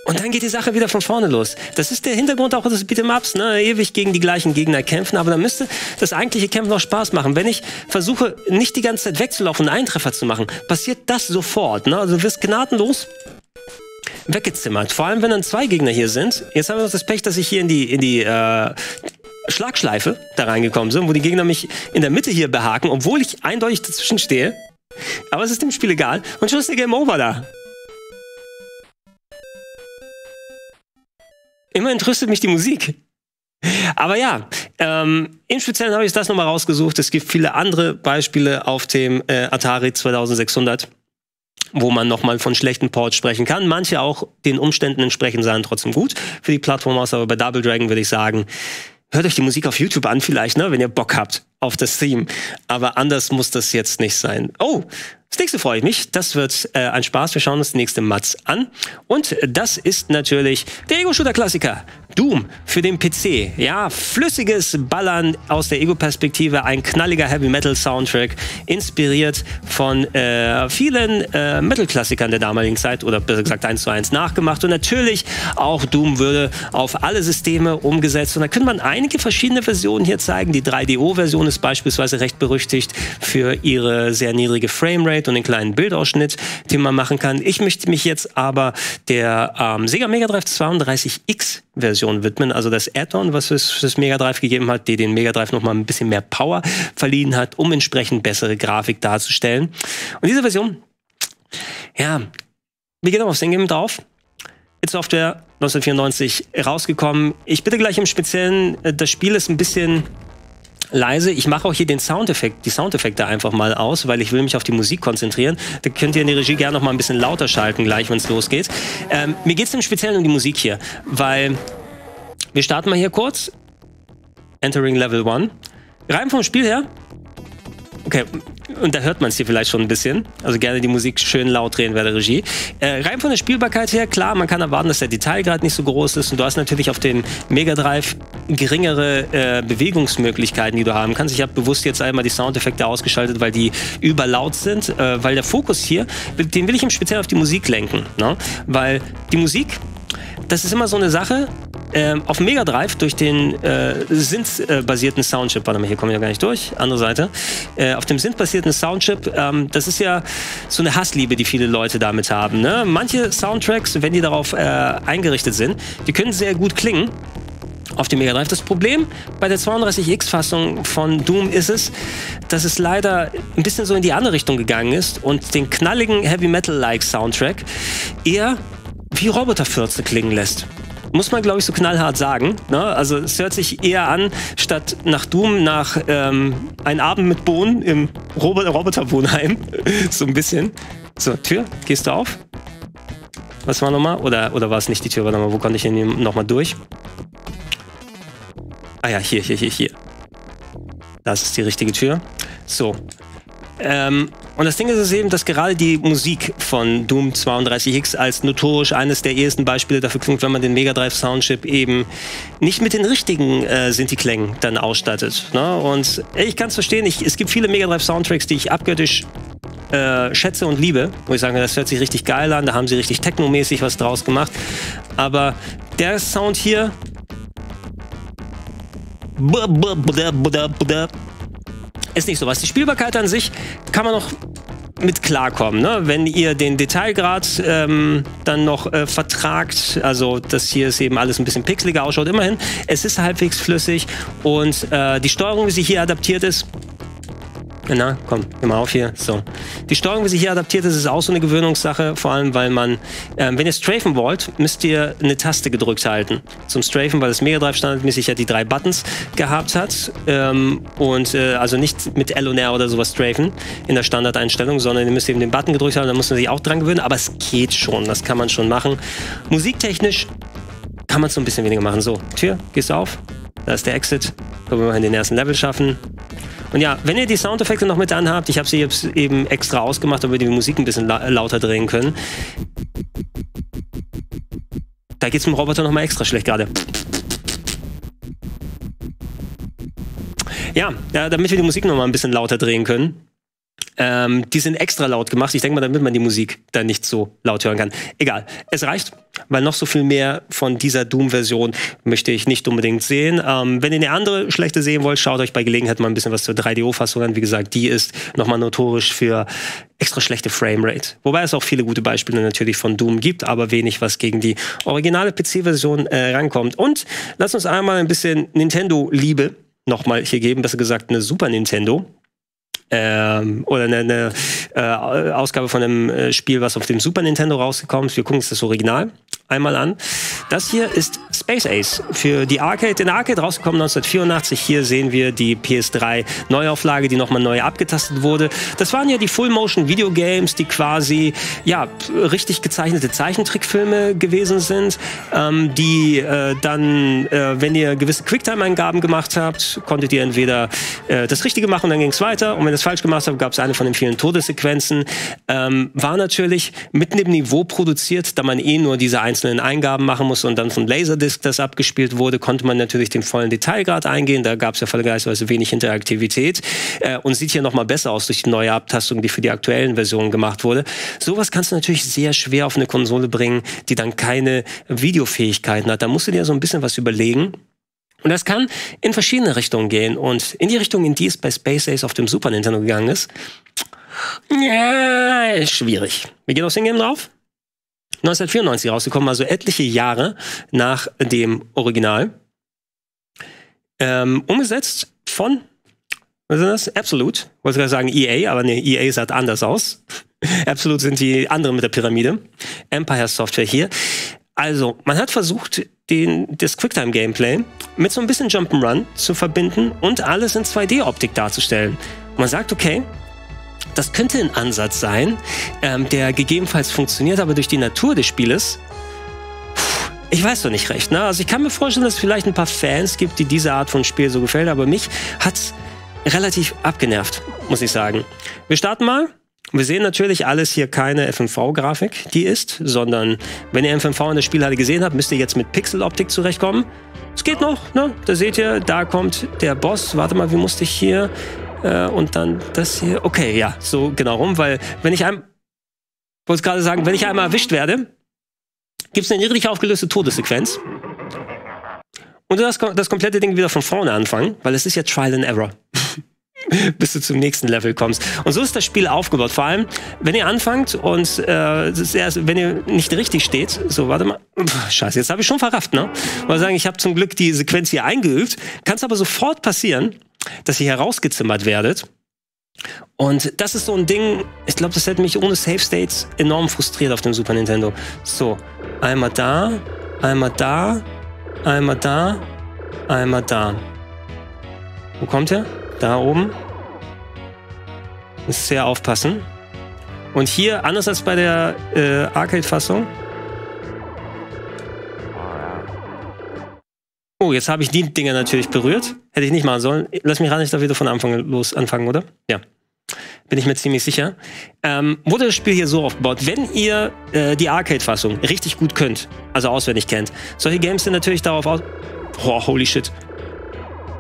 Und dann geht die Sache wieder von vorne los. Das ist der Hintergrund auch des Beat'em-Ups, ne? Ewig gegen die gleichen Gegner kämpfen, aber dann müsste das eigentliche Kämpfen auch Spaß machen. Wenn ich versuche, nicht die ganze Zeit wegzulaufen und einen Treffer zu machen, passiert das sofort, ne? Also du wirst gnadenlos weggezimmert. Vor allem, wenn dann 2 Gegner hier sind. Jetzt haben wir noch das Pech, dass ich hier in die Schlagschleife da reingekommen sind, wo die Gegner mich in der Mitte hier behaken, obwohl ich eindeutig dazwischen stehe. Aber es ist dem Spiel egal und schon ist der Game Over da. Immerhin tröstet mich die Musik. Aber ja, im Speziellen habe ich das nochmal rausgesucht. Es gibt viele andere Beispiele auf dem Atari 2600, wo man nochmal von schlechten Ports sprechen kann. Manche auch den Umständen entsprechend sahen trotzdem gut für die Plattform aus. Aber bei Double Dragon würde ich sagen, hört euch die Musik auf YouTube an vielleicht, ne, wenn ihr Bock habt auf das Theme. Aber anders muss das jetzt nicht sein. Oh, das nächste freue ich mich. Das wird ein Spaß. Wir schauen uns die nächste Matz an. Und das ist natürlich der Ego-Shooter-Klassiker Doom für den PC. Ja, flüssiges Ballern aus der Ego-Perspektive. Ein knalliger Heavy-Metal-Soundtrack, inspiriert von vielen Metal-Klassikern der damaligen Zeit oder besser gesagt 1:1 nachgemacht. Und natürlich auch Doom würde auf alle Systeme umgesetzt. Und da könnte man einige verschiedene Versionen hier zeigen. Die 3DO-Version ist beispielsweise recht berüchtigt für ihre sehr niedrige Framerate und den kleinen Bildausschnitt, den man machen kann. Ich möchte mich jetzt aber der Sega Mega Drive 32X Version widmen, also das Add-on, was es für das Mega Drive gegeben hat, die den Mega Drive nochmal ein bisschen mehr Power verliehen hat, um entsprechend bessere Grafik darzustellen. Und diese Version, ja, wir gehen auf den Game drauf. It's Software 1994 rausgekommen. Ich bitte gleich im Speziellen, das Spiel ist ein bisschen leise. Ich mache auch hier den Soundeffekt, die Soundeffekte einfach mal aus, weil ich will mich auf die Musik konzentrieren. Da könnt ihr in der Regie gerne noch mal ein bisschen lauter schalten gleich, wenn es losgeht. Mir geht es im Speziellen um die Musik hier, weil wir starten mal hier kurz. Entering Level 1. Rein vom Spiel her. Okay, und da hört man es hier vielleicht schon ein bisschen. Also gerne die Musik schön laut drehen bei der Regie. Rein von der Spielbarkeit her, klar, man kann erwarten, dass der Detailgrad nicht so groß ist. Und du hast natürlich auf den Mega Drive geringere Bewegungsmöglichkeiten, die du haben kannst. Ich habe bewusst jetzt einmal die Soundeffekte ausgeschaltet, weil die überlaut sind. Weil der Fokus hier, den will ich im Speziellen auf die Musik lenken. Ne? Weil die Musik, das ist immer so eine Sache. Auf dem Mega Drive durch den Synth-basierten Soundchip, warte mal, hier kommen wir ja gar nicht durch, andere Seite, auf dem Synth-basierten Soundchip, das ist ja so eine Hassliebe, die viele Leute damit haben, ne? Manche Soundtracks, wenn die darauf eingerichtet sind, die können sehr gut klingen auf dem Mega Drive. Das Problem bei der 32X-Fassung von Doom ist es, dass es leider ein bisschen so in die andere Richtung gegangen ist und den knalligen Heavy-Metal-like Soundtrack eher wie Roboterfürze klingen lässt. Muss man, glaube ich, so knallhart sagen. Ne? Also es hört sich eher an, statt nach Doom, nach Ein Abend mit Bohnen im Roboterwohnheim. So ein bisschen. So, Tür, gehst du auf? Was war nochmal? Oder war es nicht die Tür? Warte mal, wo konnte ich denn nochmal durch? Ah ja, hier. Das ist die richtige Tür. So. Und das Ding ist es eben, dass gerade die Musik von Doom 32X als notorisch eines der ersten Beispiele dafür klingt, wenn man den Mega Drive Soundchip eben nicht mit den richtigen Synthi-Klängen dann ausstattet. Ne? Und ich kann es verstehen, es gibt viele Mega Drive Soundtracks, die ich abgöttisch schätze und liebe, wo ich sage, das hört sich richtig geil an, da haben sie richtig technomäßig was draus gemacht. Aber der Sound hier, ist nicht so was. Die Spielbarkeit an sich kann man noch mit klarkommen, ne? Wenn ihr den Detailgrad dann noch vertragt, also dass hier es eben alles ein bisschen pixeliger ausschaut, immerhin, es ist halbwegs flüssig und die Steuerung, wie sie hier adaptiert ist, na, komm, geh mal auf hier. So. Die Steuerung, wie sie hier adaptiert ist, ist auch so eine Gewöhnungssache. Vor allem, weil man, wenn ihr strafen wollt, müsst ihr eine Taste gedrückt halten. Zum Strafen, weil das Mega Drive standardmäßig ja die 3 Buttons gehabt hat. Also nicht mit L und R oder sowas strafen in der Standardeinstellung, sondern ihr müsst eben den Button gedrückt haben. Da muss man sich auch dran gewöhnen. Aber es geht schon. Das kann man schon machen. Musiktechnisch kann man es so ein bisschen weniger machen. So, Tür, gehst du auf. Da ist der Exit. Können wir mal in den ersten Level schaffen. Und ja, wenn ihr die Soundeffekte noch mit anhabt, ich habe sie jetzt eben extra ausgemacht, damit wir die Musik ein bisschen lauter drehen können. Da geht's dem Roboter nochmal extra schlecht gerade. Ja, damit wir die Musik nochmal ein bisschen lauter drehen können. Die sind extra laut gemacht. Ich denke mal, damit man die Musik dann nicht so laut hören kann. Egal, es reicht, weil noch so viel mehr von dieser Doom-Version möchte ich nicht unbedingt sehen. Wenn ihr eine andere schlechte sehen wollt, schaut euch bei Gelegenheit mal ein bisschen was zur 3DO-Fassung an. Wie gesagt, die ist nochmal notorisch für extra schlechte Framerate. Wobei es auch viele gute Beispiele natürlich von Doom gibt, aber wenig, was gegen die originale PC-Version rankommt. Und lasst uns einmal ein bisschen Nintendo-Liebe nochmal hier geben, besser gesagt eine Super Nintendo. oder eine Ausgabe von einem Spiel, was auf dem Super Nintendo rausgekommen ist. Wir gucken uns das Original einmal an. Das hier ist Space Ace für die Arcade. In der Arcade rausgekommen 1984. Hier sehen wir die PS3-Neuauflage, die nochmal neu abgetastet wurde. Das waren ja die Full-Motion-Video-Games, die quasi ja richtig gezeichnete Zeichentrickfilme gewesen sind, die dann, wenn ihr gewisse Quicktime-Eingaben gemacht habt, konntet ihr entweder das Richtige machen, dann ging es weiter. Und wenn ihr es falsch gemacht habt, gab es eine von den vielen Todessequenzen. War natürlich mitten im Niveau produziert, da man eh nur diese einzelnen Eingaben machen muss und dann von Laserdisc das abgespielt wurde, konnte man natürlich den vollen Detailgrad eingehen. Da gab es ja vergleichsweise wenig Interaktivität und sieht hier nochmal besser aus durch die neue Abtastung, die für die aktuellen Versionen gemacht wurde. Sowas kannst du natürlich sehr schwer auf eine Konsole bringen, die dann keine Videofähigkeiten hat. Da musst du dir so ein bisschen was überlegen. Und das kann in verschiedene Richtungen gehen. Und in die Richtung, in die es bei Space Ace auf dem Super Nintendo gegangen ist, ja, ist schwierig. Wir gehen aufs Ingame drauf. 1994 rausgekommen, also etliche Jahre nach dem Original. Umgesetzt von, was ist das? Absolute. Wollte gerade sagen EA, aber nee, EA sah anders aus. Absolute sind die anderen mit der Pyramide. Empire Software hier. Also, man hat versucht, das Quicktime-Gameplay mit so ein bisschen Jump'n'Run zu verbinden und alles in 2D-Optik darzustellen. Und man sagt, okay, das könnte ein Ansatz sein, der gegebenenfalls funktioniert, aber durch die Natur des Spieles, ich weiß doch nicht recht. Ne? Also ich kann mir vorstellen, dass es vielleicht ein paar Fans gibt, die diese Art von Spiel so gefällt, aber mich hat es relativ abgenervt, muss ich sagen. Wir starten mal. Wir sehen natürlich alles hier keine FMV-Grafik, die ist, sondern wenn ihr FMV in der Spielhalle gesehen habt, müsst ihr jetzt mit Pixeloptik zurechtkommen. Es geht noch, ne? Da seht ihr, da kommt der Boss. Warte mal, wie musste ich hier? Und dann das hier. Okay, ja, so genau rum, weil wenn ich einmal, wollte gerade sagen, wenn ich einmal erwischt werde, gibt es eine irrlich aufgelöste Todessequenz. Und du darfst das komplette Ding wieder von vorne anfangen, weil es ist ja Trial and Error. Bis du zum nächsten Level kommst. Und so ist das Spiel aufgebaut. Vor allem, wenn ihr anfangt und wenn ihr nicht richtig steht, so, warte mal, scheiße, jetzt habe ich schon verrafft, ne? Weil sagen, ich habe zum Glück die Sequenz hier eingeübt, kann es aber sofort passieren, dass ihr herausgezimmert werdet. Und das ist so ein Ding, ich glaube, das hätte mich ohne Save States enorm frustriert auf dem Super Nintendo. So, einmal da, einmal da, einmal da, einmal da. Wo kommt er? Da oben. Muss sehr aufpassen. Und hier, anders als bei der Arcade-Fassung. Oh, jetzt habe ich die Dinger natürlich berührt. Hätte ich nicht machen sollen. Lass mich ran, ich darf wieder von Anfang los anfangen, oder? Ja. Bin ich mir ziemlich sicher. Wurde das Spiel hier so aufgebaut, wenn ihr die Arcade-Fassung richtig gut könnt, also auswendig kennt. Solche Games sind natürlich darauf aus... Oh, holy shit.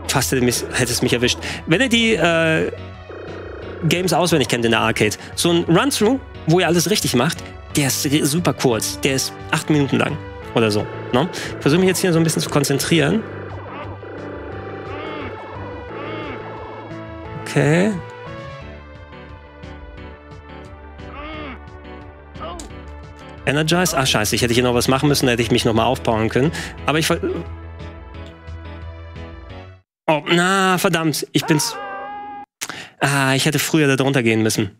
Fast hätte es mich erwischt. Wenn ihr die Games auswendig kennt in der Arcade, so ein Run-Through, wo ihr alles richtig macht, der ist super kurz. Der ist 8 Minuten lang oder so. Ne? Ich versuche mich jetzt hier so ein bisschen zu konzentrieren. Okay. Energize. Ach, scheiße, ich hätte hier noch was machen müssen, da hätte ich mich nochmal aufbauen können. Aber ich... Oh, na, verdammt, ich bin's. Ah, ich hätte früher da drunter gehen müssen.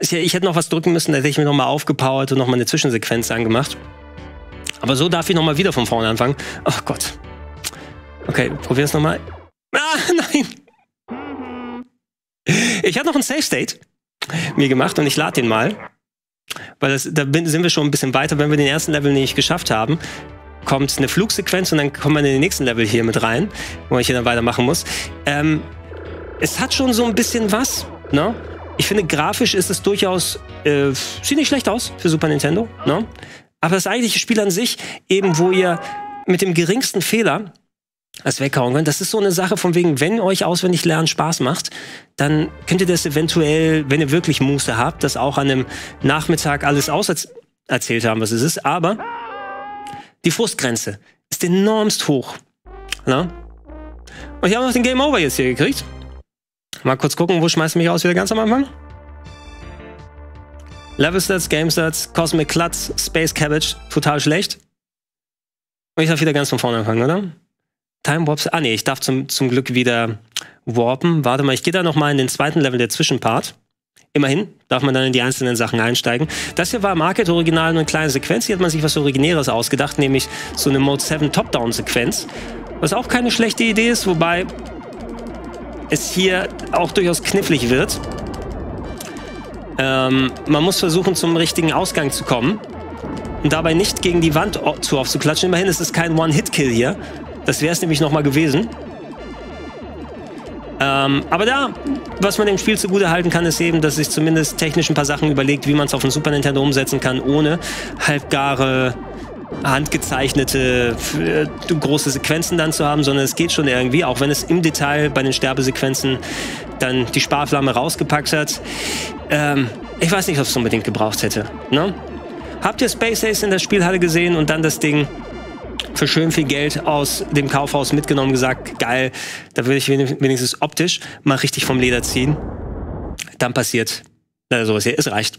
Ich hätte noch was drücken müssen, da hätte ich mich nochmal aufgepowert und nochmal eine Zwischensequenz angemacht. Aber so darf ich nochmal wieder von vorne anfangen. Oh Gott. Okay, probier's nochmal. Ah, nein! Ich hatte noch einen Safe State mir gemacht und ich lade den mal. Weil sind wir schon ein bisschen weiter, wenn wir den ersten Level nicht geschafft haben. Kommt eine Flugsequenz und dann kommt man in den nächsten Level hier mit rein, wo ich hier dann weitermachen muss. Es hat schon so ein bisschen was, ne? Ich finde, grafisch ist es durchaus, sieht nicht schlecht aus für Super Nintendo, ne? Aber das eigentliche Spiel an sich, eben wo ihr mit dem geringsten Fehler das weghauen könnt, das ist so eine Sache von wegen, wenn euch auswendig lernen Spaß macht, dann könnt ihr das eventuell, wenn ihr wirklich Muße habt, das auch an einem Nachmittag alles auserzählt haben, was es ist, aber die Frustgrenze ist enormst hoch. Na? Und ich habe noch den Game Over jetzt hier gekriegt. Mal kurz gucken, wo schmeißt mich aus wieder ganz am Anfang? Level Stats, Game Stats, Cosmic Klutz, Space Cabbage, total schlecht. Und ich darf wieder ganz von vorne anfangen, oder? Time Warps. Ah, nee, ich darf zum Glück wieder warpen. Warte mal, ich gehe da nochmal in den zweiten Level, der Zwischenpart. Immerhin darf man dann in die einzelnen Sachen einsteigen. Das hier war im Arcade-Original nur eine kleine Sequenz. Hier hat man sich was Originäres ausgedacht, nämlich so eine Mode 7 Top-Down-Sequenz. Was auch keine schlechte Idee ist, wobei es hier auch durchaus knifflig wird. Man muss versuchen, zum richtigen Ausgang zu kommen und dabei nicht gegen die Wand zu aufzuklatschen. Immerhin ist es kein One-Hit-Kill hier. Das wäre es nämlich nochmal gewesen. Aber da, was man dem Spiel zugute halten kann, ist eben, dass sich zumindest technisch ein paar Sachen überlegt, wie man es auf dem Super Nintendo umsetzen kann, ohne halbgare, handgezeichnete, große Sequenzen dann zu haben, sondern es geht schon irgendwie, auch wenn es im Detail bei den Sterbesequenzen dann die Sparflamme rausgepackt hat. Ich weiß nicht, ob es unbedingt gebraucht hätte. Ne? Habt ihr Space Ace in der Spielhalle gesehen und dann das Ding für schön viel Geld aus dem Kaufhaus mitgenommen, gesagt, geil, da würde ich wenigstens optisch mal richtig vom Leder ziehen. Dann passiert sowas hier. Es reicht.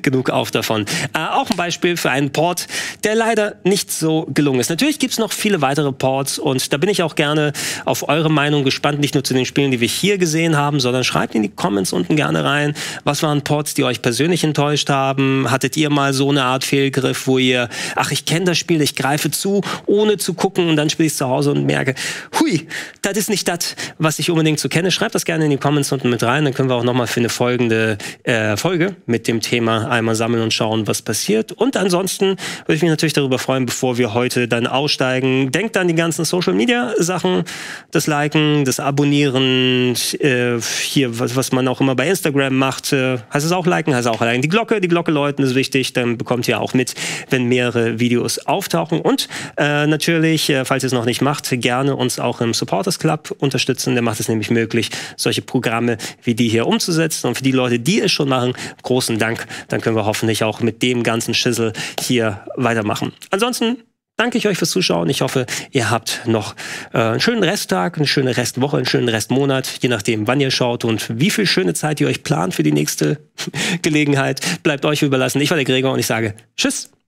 Genug auf davon. Auch ein Beispiel für einen Port, der leider nicht so gelungen ist. Natürlich gibt es noch viele weitere Ports und da bin ich auch gerne auf eure Meinung gespannt, nicht nur zu den Spielen, die wir hier gesehen haben, sondern schreibt in die Comments unten gerne rein, was waren Ports, die euch persönlich enttäuscht haben? Hattet ihr mal so eine Art Fehlgriff, wo ihr, ach, ich kenne das Spiel, ich greife zu, ohne zu gucken und dann spiele ich es zu Hause und merke, hui, das ist nicht das, was ich unbedingt so kenne. Schreibt das gerne in die Comments unten mit rein, dann können wir auch nochmal für eine folgende Folge mit dem Thema einmal sammeln und schauen, was passiert. Und ansonsten würde ich mich natürlich darüber freuen, bevor wir heute dann aussteigen. Denkt an die ganzen Social-Media-Sachen, das Liken, das Abonnieren, hier, was man auch immer bei Instagram macht. Heißt es auch Liken, heißt es auch Liken. Die Glocke läuten ist wichtig, dann bekommt ihr auch mit, wenn mehrere Videos auftauchen. Und natürlich, falls ihr es noch nicht macht, gerne uns auch im Supporters Club unterstützen. Der macht es nämlich möglich, solche Programme wie die hier umzusetzen. Und für die Leute, die es schon machen, großen Dank. Dann können wir hoffentlich auch mit dem ganzen Schissel hier weitermachen. Ansonsten danke ich euch fürs Zuschauen. Ich hoffe, ihr habt noch einen schönen Resttag, eine schöne Restwoche, einen schönen Restmonat, je nachdem, wann ihr schaut und wie viel schöne Zeit ihr euch plant für die nächste Gelegenheit. Bleibt euch überlassen. Ich war der Gregor und ich sage tschüss.